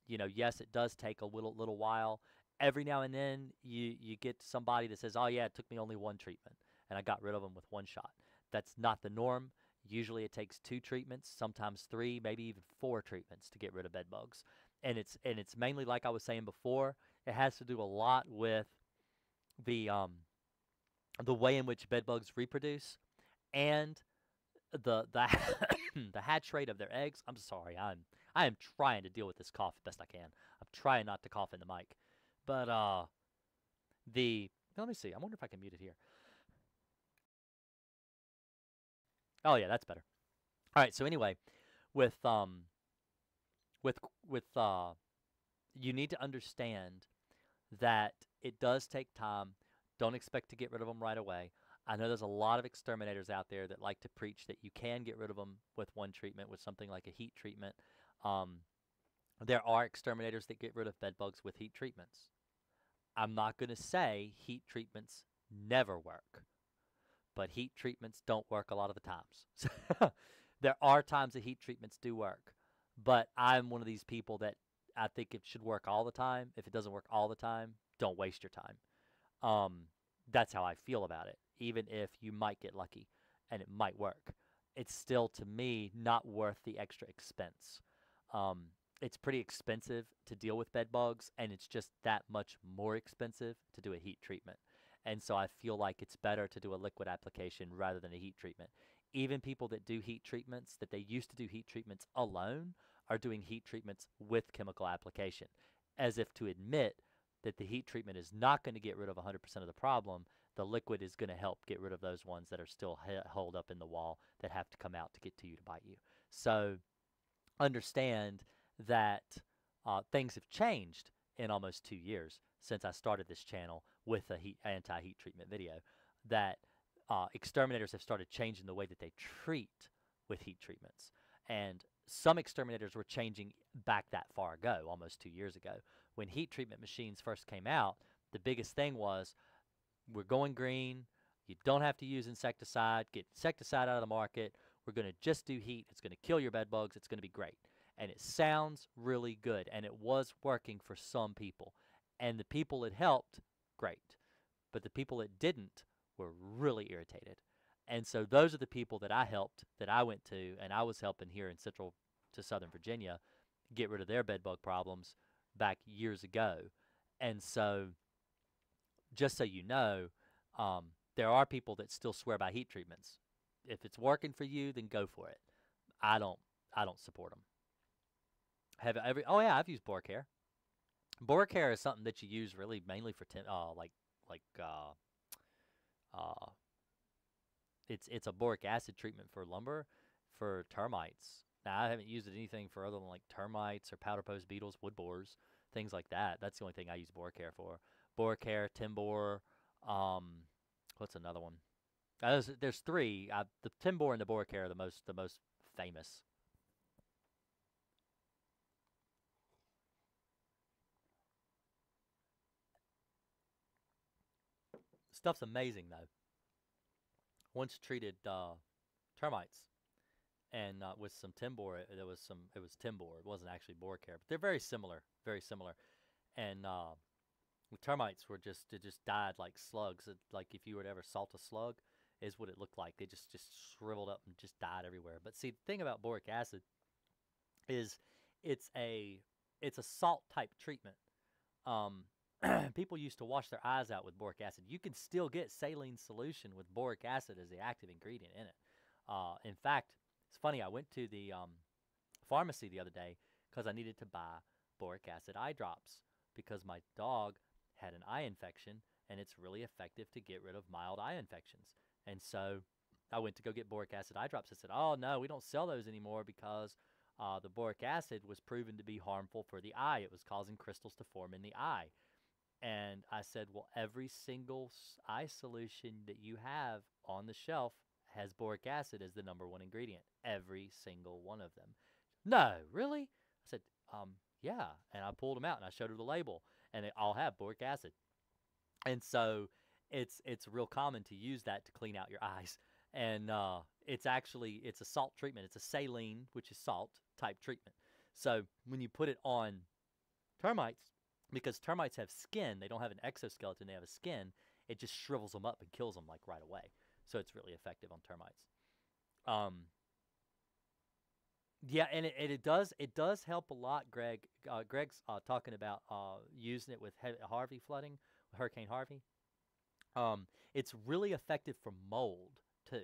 You know, yes, it does take a little while. Every now and then you get somebody that says, oh, yeah, it took me only 1 treatment, and I got rid of them with 1 shot. That's not the norm. Usually it takes 2 treatments, sometimes 3, maybe even 4 treatments to get rid of bed bugs. And it's mainly, like I was saying before, it has to do a lot with the way in which bed bugs reproduce and the hatch rate of their eggs. I'm sorry. I am trying to deal with this cough best I can. I'm trying not to cough in the mic. But let me see. I wonder if I can mute it here. Oh yeah, that's better. All right. So anyway, you need to understand that it does take time. Don't expect to get rid of them right away. I know there's a lot of exterminators out there that like to preach that you can get rid of them with 1 treatment, with something like a heat treatment. There are exterminators that get rid of bed bugs with heat treatments. I'm not going to say heat treatments never work, but heat treatments don't work a lot of the times. There are times that heat treatments do work, but I'm one of these people that I think it should work all the time. If it doesn't work all the time, don't waste your time. That's how I feel about it. Even if you might get lucky and it might work, it's still, to me, not worth the extra expense. It's pretty expensive to deal with bed bugs, and it's just that much more expensive to do a heat treatment. And so I feel like it's better to do a liquid application rather than a heat treatment. Even people that do heat treatments, that they used to do heat treatments alone, are doing heat treatments with chemical application, as if to admit that the heat treatment is not going to get rid of 100% of the problem. The liquid is going to help get rid of those ones that are still holed up in the wall that have to come out to get to you to bite you. So understand that things have changed in almost 2 years since I started this channel with a anti-heat treatment video, that exterminators have started changing the way that they treat with heat treatments. And some exterminators were changing back that far ago, almost 2 years ago. When heat treatment machines first came out, the biggest thing was, we're going green, you don't have to use insecticide, get insecticide out of the market, we're going to just do heat, it's going to kill your bed bugs, it's going to be great. And it sounds really good, and it was working for some people. And the people it helped, great. But the people it didn't were really irritated. And so those are the people that I helped, that I went to, and I was helping here in central to Southern Virginia get rid of their bed bug problems back years ago. And so just so you know, there are people that still swear by heat treatments. If it's working for you, then go for it. I don't support them. I've used BorCare. BorCare is something that you use really mainly for it's a boric acid treatment for lumber for termites. Now, I haven't used it anything for other than like termites or powder post beetles, wood borers, things like that. That's the only thing I use BorCare for. BorCare, Timbor, what's another one? There's three. The Timbor and the BorCare are the most famous. Stuff's amazing though. Once treated termites, and with some Timbor, it was Timbor. It wasn't actually BorCare, but they're very similar. And with termites, it just died like slugs. Like if you were to ever salt a slug, is what it looked like. They just shriveled up and just died everywhere. But see, the thing about boric acid is it's a salt type treatment. People used to wash their eyes out with boric acid. You can still get saline solution with boric acid as the active ingredient in it. In fact, it's funny. I went to the pharmacy the other day because I needed to buy boric acid eye drops because my dog had an eye infection, and it's really effective to get rid of mild eye infections. And so I went to go get boric acid eye drops. I said, oh, no, we don't sell those anymore because the boric acid was proven to be harmful for the eye. It was causing crystals to form in the eye. And I said, well, every single eye solution that you have on the shelf has boric acid as the #1 ingredient. Every single one of them. No, really? I said, yeah. And I pulled them out and I showed her the label. And they all have boric acid. And so it's real common to use that to clean out your eyes. And it's a salt treatment. It's a saline, which is salt type treatment. So when you put it on termites, because termites have skin, they don't have an exoskeleton, they have a skin, it just shrivels them up and kills them like right away. So it's really effective on termites. Yeah, and it does help a lot, Greg. Greg's talking about using it with Harvey flooding, Hurricane Harvey. It's really effective for mold too.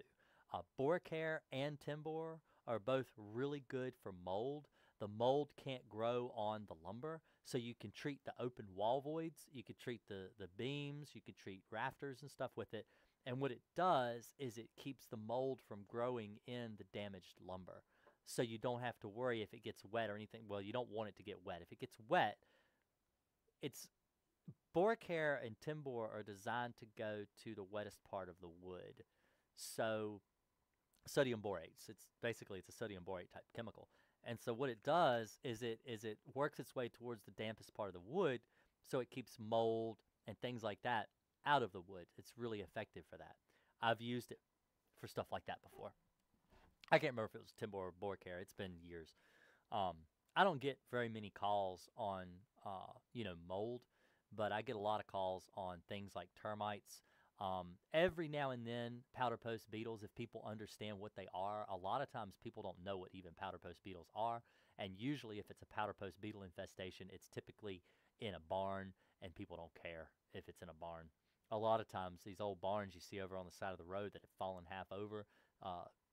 BorCare and Timbor are both really good for mold. The mold can't grow on the lumber, so you can treat the open wall voids, you could treat the beams, you could treat rafters and stuff with it. And what it does is it keeps the mold from growing in the damaged lumber. So you don't have to worry if it gets wet or anything. Well, you don't want it to get wet. If it gets wet, BorCare and Timbor are designed to go to the wettest part of the wood. So sodium borates, it's basically a sodium borate type chemical. And so what it does is it works its way towards the dampest part of the wood, so it keeps mold and things like that out of the wood. It's really effective for that. I've used it for stuff like that before. I can't remember if it was Timbor or BorCare. It's been years. I don't get very many calls on mold, but I get a lot of calls on things like termites. Every now and then, powder post beetles, if people understand what they are. A lot of times people don't know what even powder post beetles are, and usually if it's a powder post beetle infestation, it's typically in a barn, and people don't care if it's in a barn. A lot of times these old barns you see over on the side of the road that have fallen half over,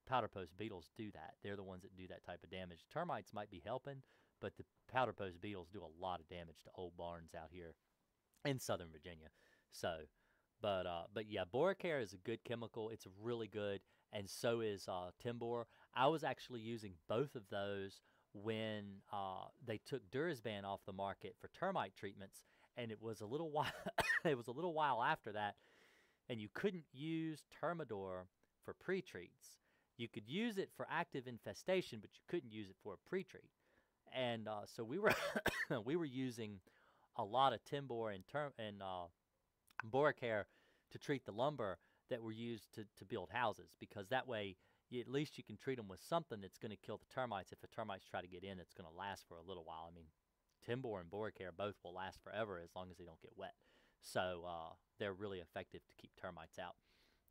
powder post beetles do that. They're the ones that do that type of damage. Termites might be helping, but the powder post beetles do a lot of damage to old barns out here in Southern Virginia. So... But yeah, BorCare is a good chemical. It's really good, and so is Timbor. I was actually using both of those when they took Dursban off the market for termite treatments, and it was a little while. It was a little while after that, and you couldn't use Termidor for pre-treats. You could use it for active infestation, but you couldn't use it for a pre-treat. And so we were we were using a lot of Timbor and BorCare to treat the lumber that were used to build houses, because that way at least you can treat them with something that's going to kill the termites. If the termites try to get in, it's going to last for a little while. I mean, Timbor and BorCare both will last forever as long as they don't get wet. So they're really effective to keep termites out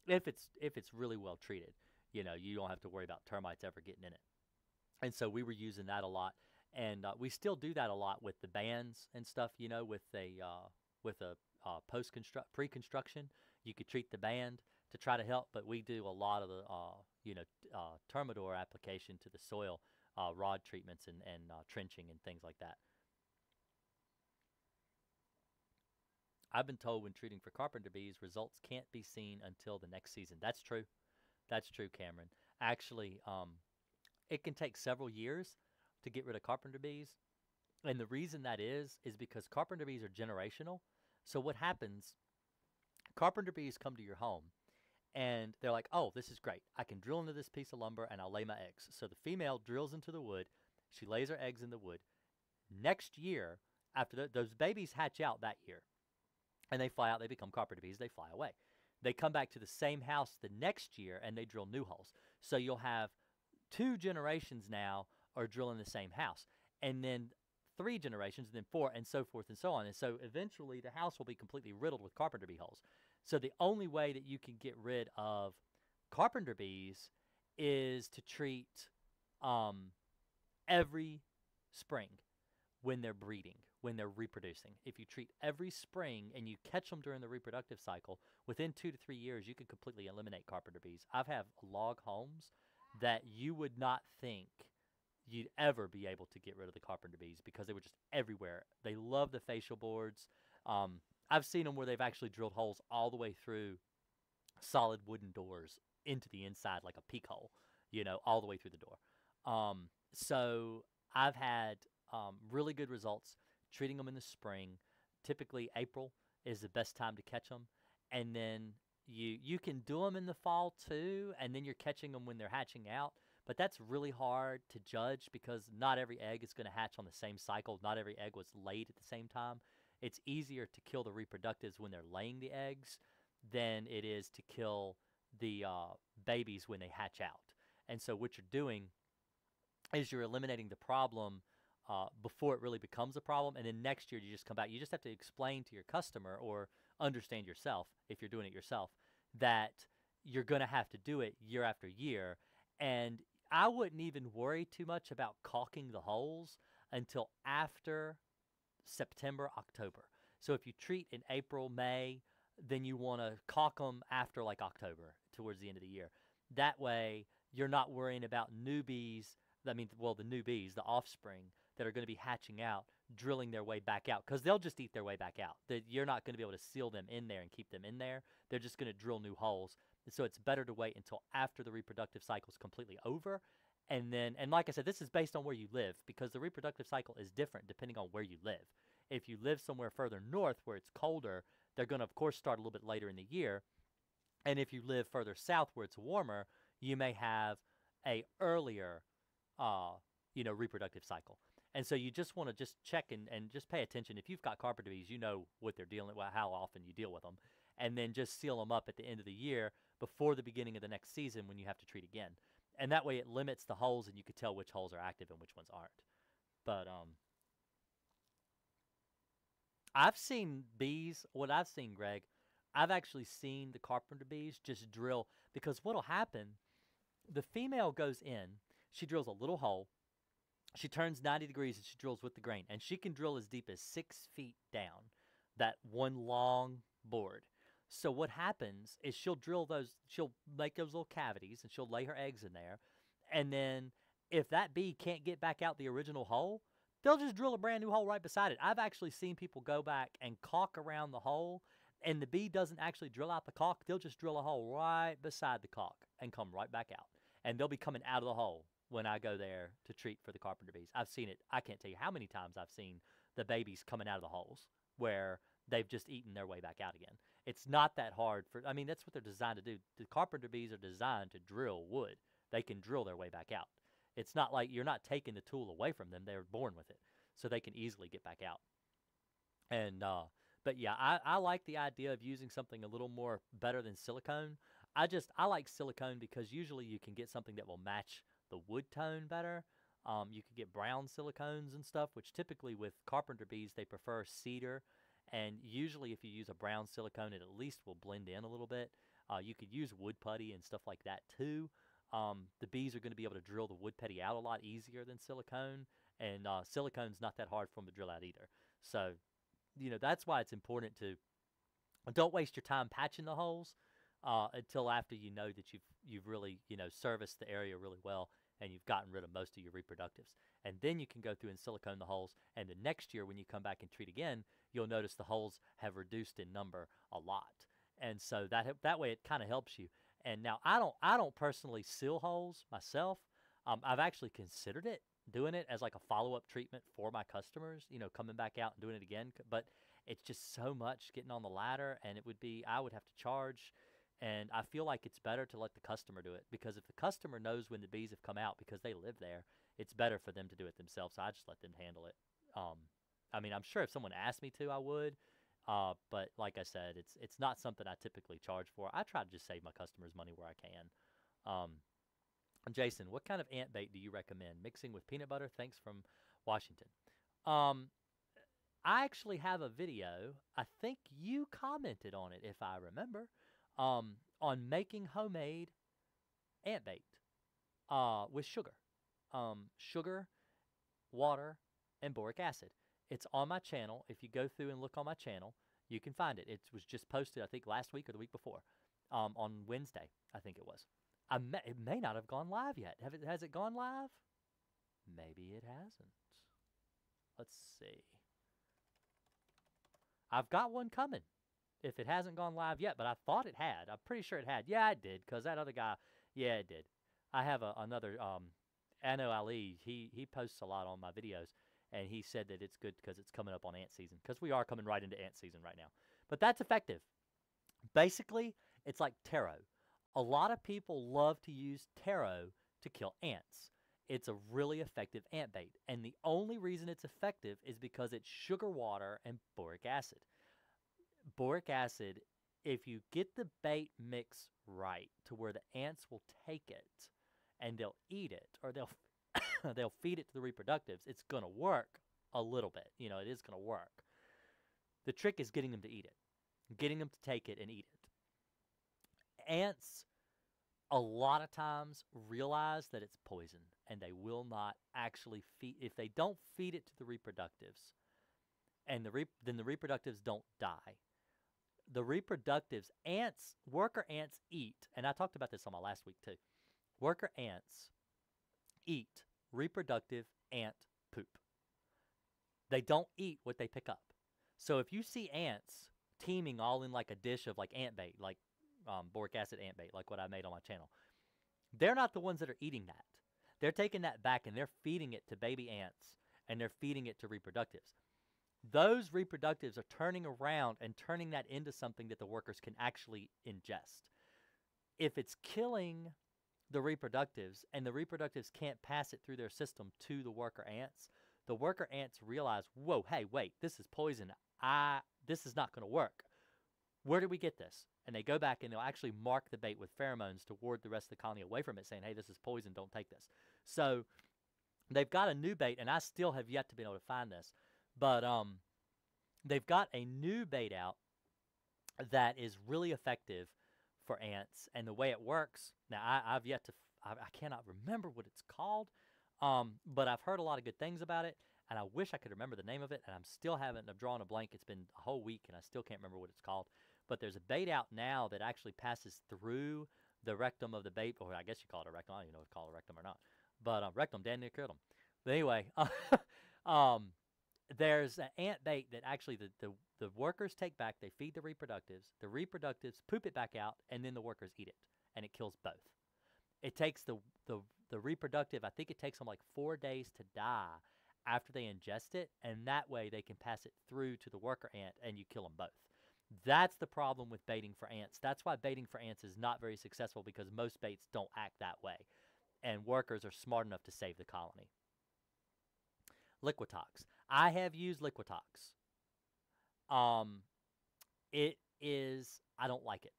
if it's really well treated. You know, you don't have to worry about termites ever getting in it. And so we were using that a lot, and we still do that a lot with the bands and stuff. You know, with a pre-construction, you could treat the band to try to help, but we do a lot of the Termidor application to the soil, rod treatments and trenching and things like that. I've been told when treating for carpenter bees, results can't be seen until the next season. That's true. That's true, Cameron. Actually, it can take several years to get rid of carpenter bees. And the reason that is because carpenter bees are generational. So what happens, carpenter bees come to your home and they're like, oh, this is great. I can drill into this piece of lumber and I'll lay my eggs. So the female drills into the wood. She lays her eggs in the wood. Next year, after those babies hatch out that year and they fly out, they become carpenter bees, they fly away. They come back to the same house the next year and they drill new holes. So you'll have two generations now are drilling the same house, and then three generations, and then four, and so forth and so on. And so eventually the house will be completely riddled with carpenter bee holes. So the only way that you can get rid of carpenter bees is to treat every spring when they're breeding, when they're reproducing. If you treat every spring and you catch them during the reproductive cycle, within 2 to 3 years, you can completely eliminate carpenter bees. I've had log homes that you would not think you'd ever be able to get rid of the carpenter bees because they were just everywhere. They love the facial boards. I've seen them where they've actually drilled holes all the way through solid wooden doors into the inside, like a peek hole, you know, all the way through the door. So I've had really good results treating them in the spring. Typically April is the best time to catch them. And then you can do them in the fall too, and then you're catching them when they're hatching out. But that's really hard to judge because not every egg is going to hatch on the same cycle. Not every egg was laid at the same time. It's easier to kill the reproductives when they're laying the eggs than it is to kill the babies when they hatch out. And so what you're doing is you're eliminating the problem before it really becomes a problem. And then next year you just come back. You just have to explain to your customer or understand yourself, if you're doing it yourself, that you're going to have to do it year after year. And I wouldn't even worry too much about caulking the holes until after September, October. So if you treat in April, May, then you want to caulk them after like October, towards the end of the year. That way you're not worrying about new bees. I mean, well, the new bees, the offspring that are going to be hatching out, drilling their way back out, because they'll just eat their way back out. You're not going to be able to seal them in there and keep them in there. They're just going to drill new holes. And so it's better to wait until after the reproductive cycle is completely over. And like I said, this is based on where you live, because the reproductive cycle is different depending on where you live. If you live somewhere further north where it's colder, they're going to, of course, start a little bit later in the year. And if you live further south where it's warmer, you may have a earlier reproductive cycle. And so you just want to just check and just pay attention. If you've got carpenter bees, you know what they're dealing with, how often you deal with them, and then just seal them up at the end of the year before the beginning of the next season when you have to treat again. And that way it limits the holes and you can tell which holes are active and which ones aren't. But I've seen bees, what I've seen, Greg, I've actually seen the carpenter bees just drill, because what'll happen, the female goes in, she drills a little hole. She turns 90 degrees and she drills with the grain. And she can drill as deep as 6 feet down, that one long board. So what happens is she'll drill those, she'll make those little cavities and she'll lay her eggs in there. And then if that bee can't get back out the original hole, they'll just drill a brand new hole right beside it. I've actually seen people go back and caulk around the hole, and the bee doesn't actually drill out the caulk. They'll just drill a hole right beside the caulk and come right back out. And they'll be coming out of the hole when I go there to treat for the carpenter bees. I've seen it. I can't tell you how many times I've seen the babies coming out of the holes where they've just eaten their way back out again. It's not that hard for, I mean, that's what they're designed to do. The carpenter bees are designed to drill wood. They can drill their way back out. It's not like you're not taking the tool away from them. They're born with it, so they can easily get back out. And, but yeah, I like the idea of using something a little more better than silicone. I like silicone because usually you can get something that will match the wood tone better. You could get brown silicones and stuff, which typically with carpenter bees, they prefer cedar. And usually if you use a brown silicone, it at least will blend in a little bit. You could use wood putty and stuff like that too. The bees are going to be able to drill the wood putty out a lot easier than silicone. And silicone's not that hard for them to drill out either. So, you know, that's why it's important to don't waste your time patching the holes until after you know that you've really, you know, serviced the area really well and you've gotten rid of most of your reproductives. And then you can go through and silicone the holes, and the next year when you come back and treat again, you'll notice the holes have reduced in number a lot. And so that way it kind of helps you. And now I don't personally seal holes myself. I've actually considered it, doing it as like a follow-up treatment for my customers, you know, coming back out and doing it again. But it's just so much getting on the ladder, and it would be, I would have to charge. And I feel like it's better to let the customer do it, because if the customer knows when the bees have come out because they live there, it's better for them to do it themselves. So I just let them handle it. I mean, I'm sure if someone asked me to, I would. But like I said, it's not something I typically charge for. I try to just save my customers money where I can. Jason, what kind of ant bait do you recommend? Mixing with peanut butter? Thanks from Washington. I actually have a video. I think you commented on it, if I remember, on making homemade ant bait with sugar. Sugar, water, and boric acid. It's on my channel. If you go through and look on my channel, you can find it. It was just posted, I think, last week or the week before, on Wednesday, I think it was. It may not have gone live yet. Has it gone live? Maybe it hasn't. Let's see. I've got one coming, if it hasn't gone live yet, but I thought it had. I'm pretty sure it had. Yeah, it did, because that other guy, yeah, it did. I have another, Ano Ali, he posts a lot on my videos, and he said that it's good because it's coming up on ant season, because we are coming right into ant season right now. But that's effective. Basically, it's like taro. A lot of people love to use taro to kill ants. It's a really effective ant bait, and the only reason it's effective is because it's sugar water and boric acid. Boric acid, if you get the bait mix right to where the ants will take it and they'll eat it, or they'll feed it to the reproductives, it's going to work a little bit. You know, it is going to work. The trick is getting them to eat it, getting them to take it and eat it. Ants, a lot of times, realize that it's poison, and they will not actually feed. If they don't feed it to the reproductives, and then the reproductives don't die. The reproductives, ants, worker ants eat, and I talked about this on my last week too, worker ants eat reproductive ant poop. They don't eat what they pick up. So if you see ants teeming all in like a dish of like ant bait, like boric acid ant bait, like what I made on my channel, they're not the ones that are eating that. They're taking that back and they're feeding it to baby ants, and they're feeding it to reproductives. Those reproductives are turning around and turning that into something that the workers can actually ingest. If it's killing the reproductives and the reproductives can't pass it through their system to the worker ants, the worker ants realize, whoa, hey, wait, this is poison. This is not going to work. Where did we get this? And they go back and they'll actually mark the bait with pheromones to ward the rest of the colony away from it, saying, hey, this is poison, don't take this. So they've got a new bait, and I still have yet to be able to find this, but they've got a new bait out that is really effective for ants. And the way it works, now I've yet to, I cannot remember what it's called, but I've heard a lot of good things about it, and I wish I could remember the name of it, and I'm still haven't, I've drawn a blank. It's been a whole week, and I still can't remember what it's called. But there's a bait out now that actually passes through the rectum of the bait, or I guess you call it a rectum. I don't even know if it's called a rectum or not. But rectum, damn near killed them. But anyway, there's an ant bait that actually the workers take back. They feed the reproductives poop it back out, and then the workers eat it, and it kills both. It takes the reproductive, I think it takes them like 4 days to die after they ingest it, and that way they can pass it through to the worker ant, and you kill them both. That's the problem with baiting for ants. That's why baiting for ants is not very successful, because most baits don't act that way, and workers are smart enough to save the colony. Liquitox. I have used Liquitox. It is, I don't like it.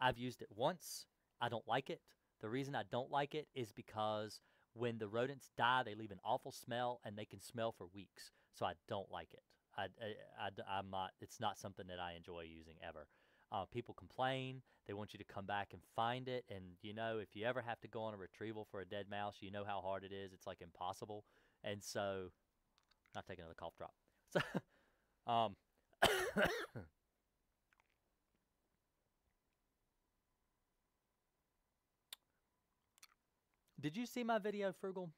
I've used it once. I don't like it. The reason I don't like it is because when the rodents die, they leave an awful smell, and they can smell for weeks. So I don't like it. I'm not, it's not something that I enjoy using ever. People complain. They want you to come back and find it. And, you know, if you ever have to go on a retrieval for a dead mouse, you know how hard it is. It's like impossible. And so, not taking another cough drop. So, did you see my video, Frugal?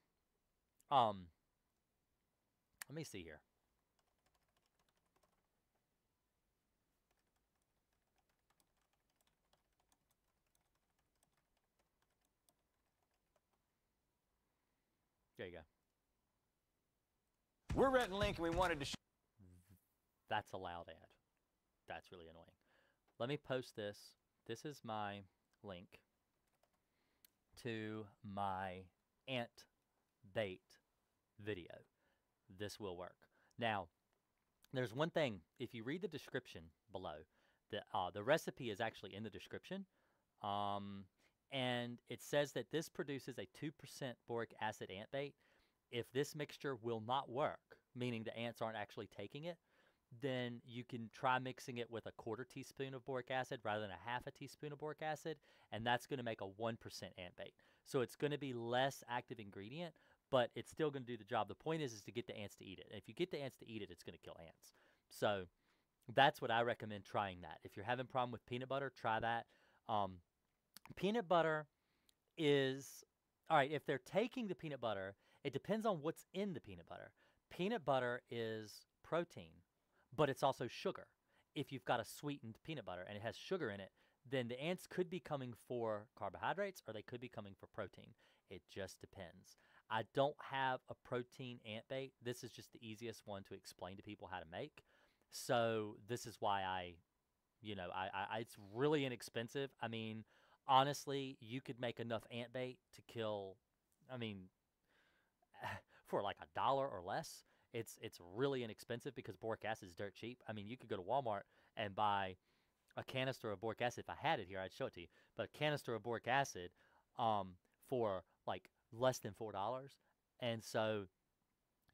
Let me see here. There you go. We're Rhett and Link, and we wanted to That's a loud ad. That's really annoying. Let me post this. This is my link to my ant bait video. This will work. Now, there's one thing. If you read the description below, the recipe is actually in the description. And it says that this produces a 2% boric acid ant bait. If this mixture will not work, meaning the ants aren't actually taking it, then you can try mixing it with a 1/4 teaspoon of boric acid rather than a 1/2 teaspoon of boric acid, and that's going to make a 1% ant bait. So it's going to be less active ingredient, but it's still going to do the job. The point is to get the ants to eat it. And if you get the ants to eat it, it's going to kill ants. So that's what I recommend trying that. If you're having a problem with peanut butter, try that. Peanut butter is, all right, if they're taking the peanut butter, it depends on what's in the peanut butter. Peanut butter is protein, but it's also sugar. If you've got a sweetened peanut butter and it has sugar in it, then the ants could be coming for carbohydrates or they could be coming for protein. It just depends. I don't have a protein ant bait. This is just the easiest one to explain to people how to make. So this is why I it's really inexpensive. I mean, honestly, you could make enough ant bait to kill, I mean, for like $1 or less. It's really inexpensive because boric acid is dirt cheap. I mean, you could go to Walmart and buy a canister of boric acid. If I had it here, I'd show it to you. But a canister of boric acid for like less than $4. And so,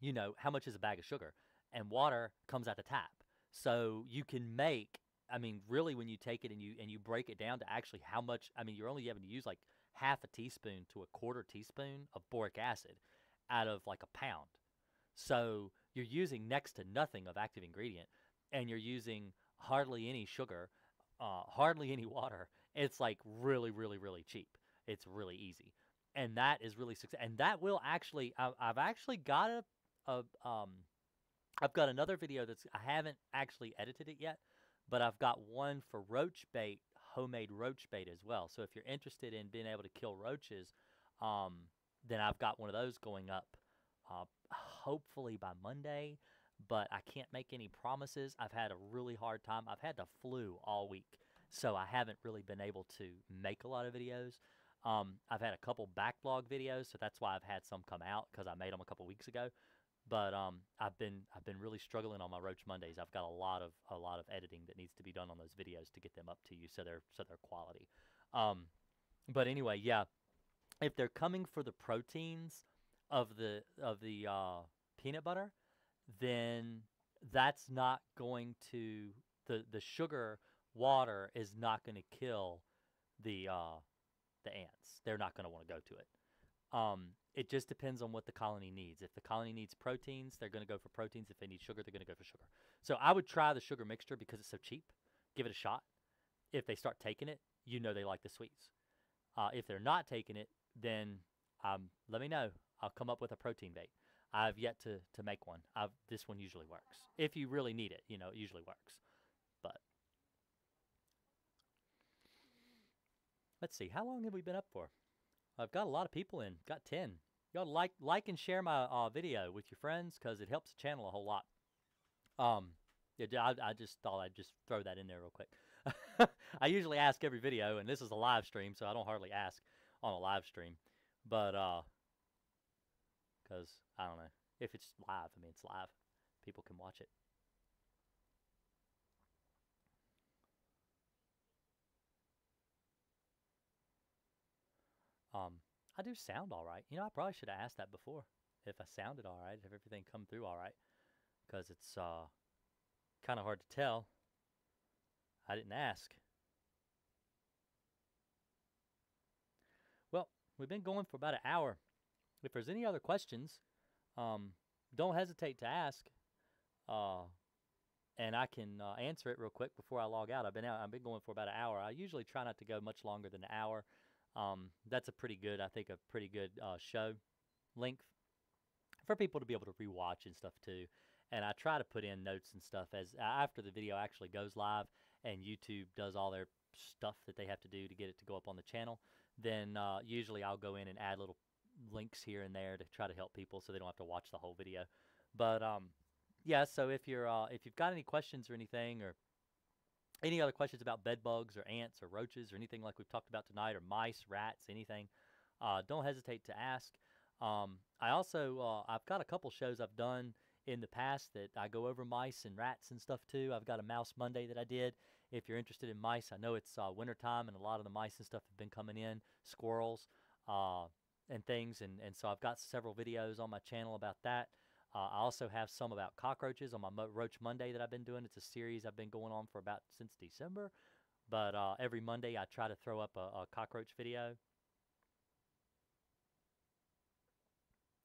you know, how much is a bag of sugar? And water comes out the tap. So you can make, I mean, really when you take it and you break it down to actually how much, I mean, you're only having to use like 1/2 teaspoon to a 1/4 teaspoon of boric acid out of like a pound. So you're using next to nothing of active ingredient, and you're using hardly any sugar, hardly any water. It's like really, really, really cheap. It's really easy. And that is really successful. And that will actually, I've actually got I've got another video that's, I haven't actually edited it yet, but I've got one for roach bait, homemade roach bait as well. So if you're interested in being able to kill roaches, then I've got one of those going up hopefully by Monday, but I can't make any promises. I've had a really hard time. I've had the flu all week, so I haven't really been able to make a lot of videos. I've had a couple backlog videos, so that's why I've had some come out, because I made them a couple weeks ago. But I've been really struggling on my Roach Mondays. I've got a lot of editing that needs to be done on those videos to get them up to you so they're quality. But anyway, yeah, if they're coming for the proteins of the peanut butter, then that's not going to, the sugar water is not going to kill the ants. They're not going to want to go to it. It just depends on what the colony needs. If the colony needs proteins, they're going to go for proteins. If they need sugar, they're going to go for sugar. So I would try the sugar mixture because it's so cheap. Give it a shot. If they start taking it, you know they like the sweets. If they're not taking it, then let me know. I'll come up with a protein bait. I've yet to make one. This one usually works. If you really need it, you know, it usually works. But let's see. How long have we been up for? I've got a lot of people in. Got 10. Y'all like and share my video with your friends because it helps the channel a whole lot. I just thought I'd just throw that in there real quick. I usually ask every video, and this is a live stream, so I don't hardly ask on a live stream. But because I don't know if it's live. I mean, it's live. People can watch it. I do sound all right. You know, I probably should have asked that before. If I sounded all right, if everything come through all right, because it's kind of hard to tell. I didn't ask. Well, we've been going for about an hour. If there's any other questions, don't hesitate to ask, and I can answer it real quick before I log out. I've been going for about an hour. I usually try not to go much longer than an hour. That's a pretty good show length for people to be able to rewatch and stuff too. And I try to put in notes and stuff as after the video actually goes live and YouTube does all their stuff that they have to do to get it to go up on the channel. Then usually I'll go in and add little links here and there to try to help people so they don't have to watch the whole video. But yeah, so if you've got any questions or anything, or any other questions about bed bugs or ants or roaches or anything like we've talked about tonight, or mice, rats, anything, don't hesitate to ask. I also I've got a couple shows I've done in the past that I go over mice and rats and stuff too. I've got a Mouse Monday that I did. If you're interested in mice, I know it's wintertime and a lot of the mice and stuff have been coming in, squirrels and things, and so I've got several videos on my channel about that. I also have some about cockroaches on my Roach Monday that I've been doing. It's a series I've been going on for about since December, but every Monday I try to throw up a cockroach video.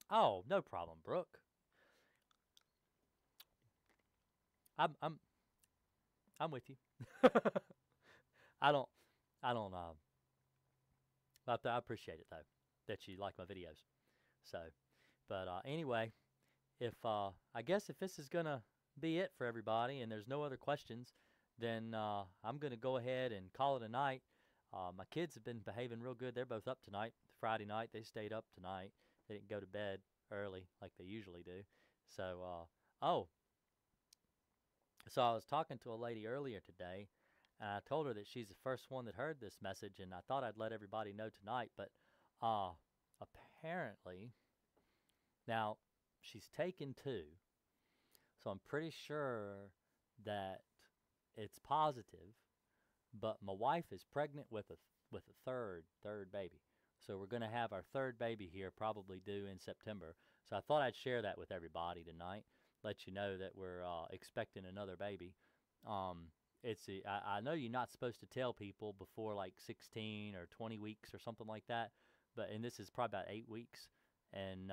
Oh, no problem, Brooke. I'm with you. I appreciate it though that you like my videos. So, but anyway, if I guess if this is gonna be it for everybody and there's no other questions, then I'm gonna go ahead and call it a night. My kids have been behaving real good. They're both up tonight. Friday night they stayed up tonight. They didn't go to bed early like they usually do. So, so I was talking to a lady earlier today, and I told her that she's the first one that heard this message, and I thought I'd let everybody know tonight, but apparently, now she's taken two, so I'm pretty sure that it's positive, but my wife is pregnant with a third baby. So we're going to have our third baby here probably due in September. So I thought I'd share that with everybody tonight, let you know that we're expecting another baby. I know you're not supposed to tell people before like 16 or 20 weeks or something like that, but and this is probably about 8 weeks. And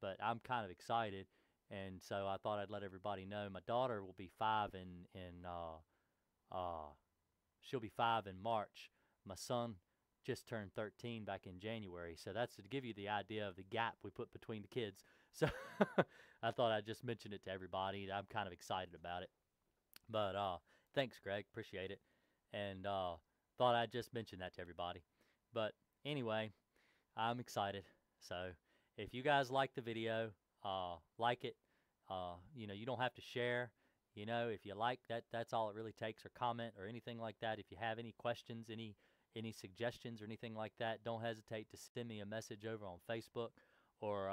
but I'm kind of excited, and so I thought I'd let everybody know. My daughter will be 5 she'll be 5 in March. My son just turned 13 back in January, so that's to give you the idea of the gap we put between the kids. So I thought I'd just mention it to everybody. I'm kind of excited about it, but thanks, Greg, appreciate it, and thought I'd just mention that to everybody. But anyway, I'm excited. So if you guys like the video, like it. You know, you don't have to share. You know, if you like that, that's all it really takes, or comment or anything like that. If you have any questions, any suggestions or anything like that, don't hesitate to send me a message over on Facebook, or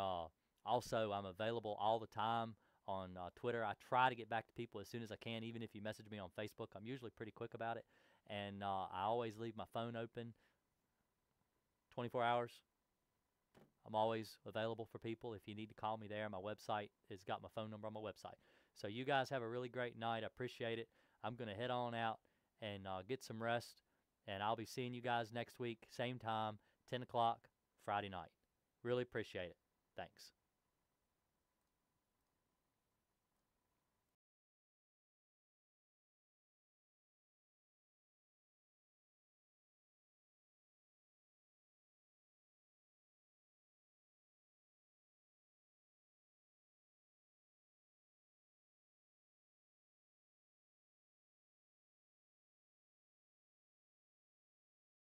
also I'm available all the time on Twitter. I try to get back to people as soon as I can, even if you message me on Facebook. I'm usually pretty quick about it, and I always leave my phone open 24 hours. I'm always available for people if you need to call me there. My website has got my phone number on my website. So you guys have a really great night. I appreciate it. I'm going to head on out and get some rest. And I'll be seeing you guys next week, same time, 10 o'clock, Friday night. Really appreciate it. Thanks.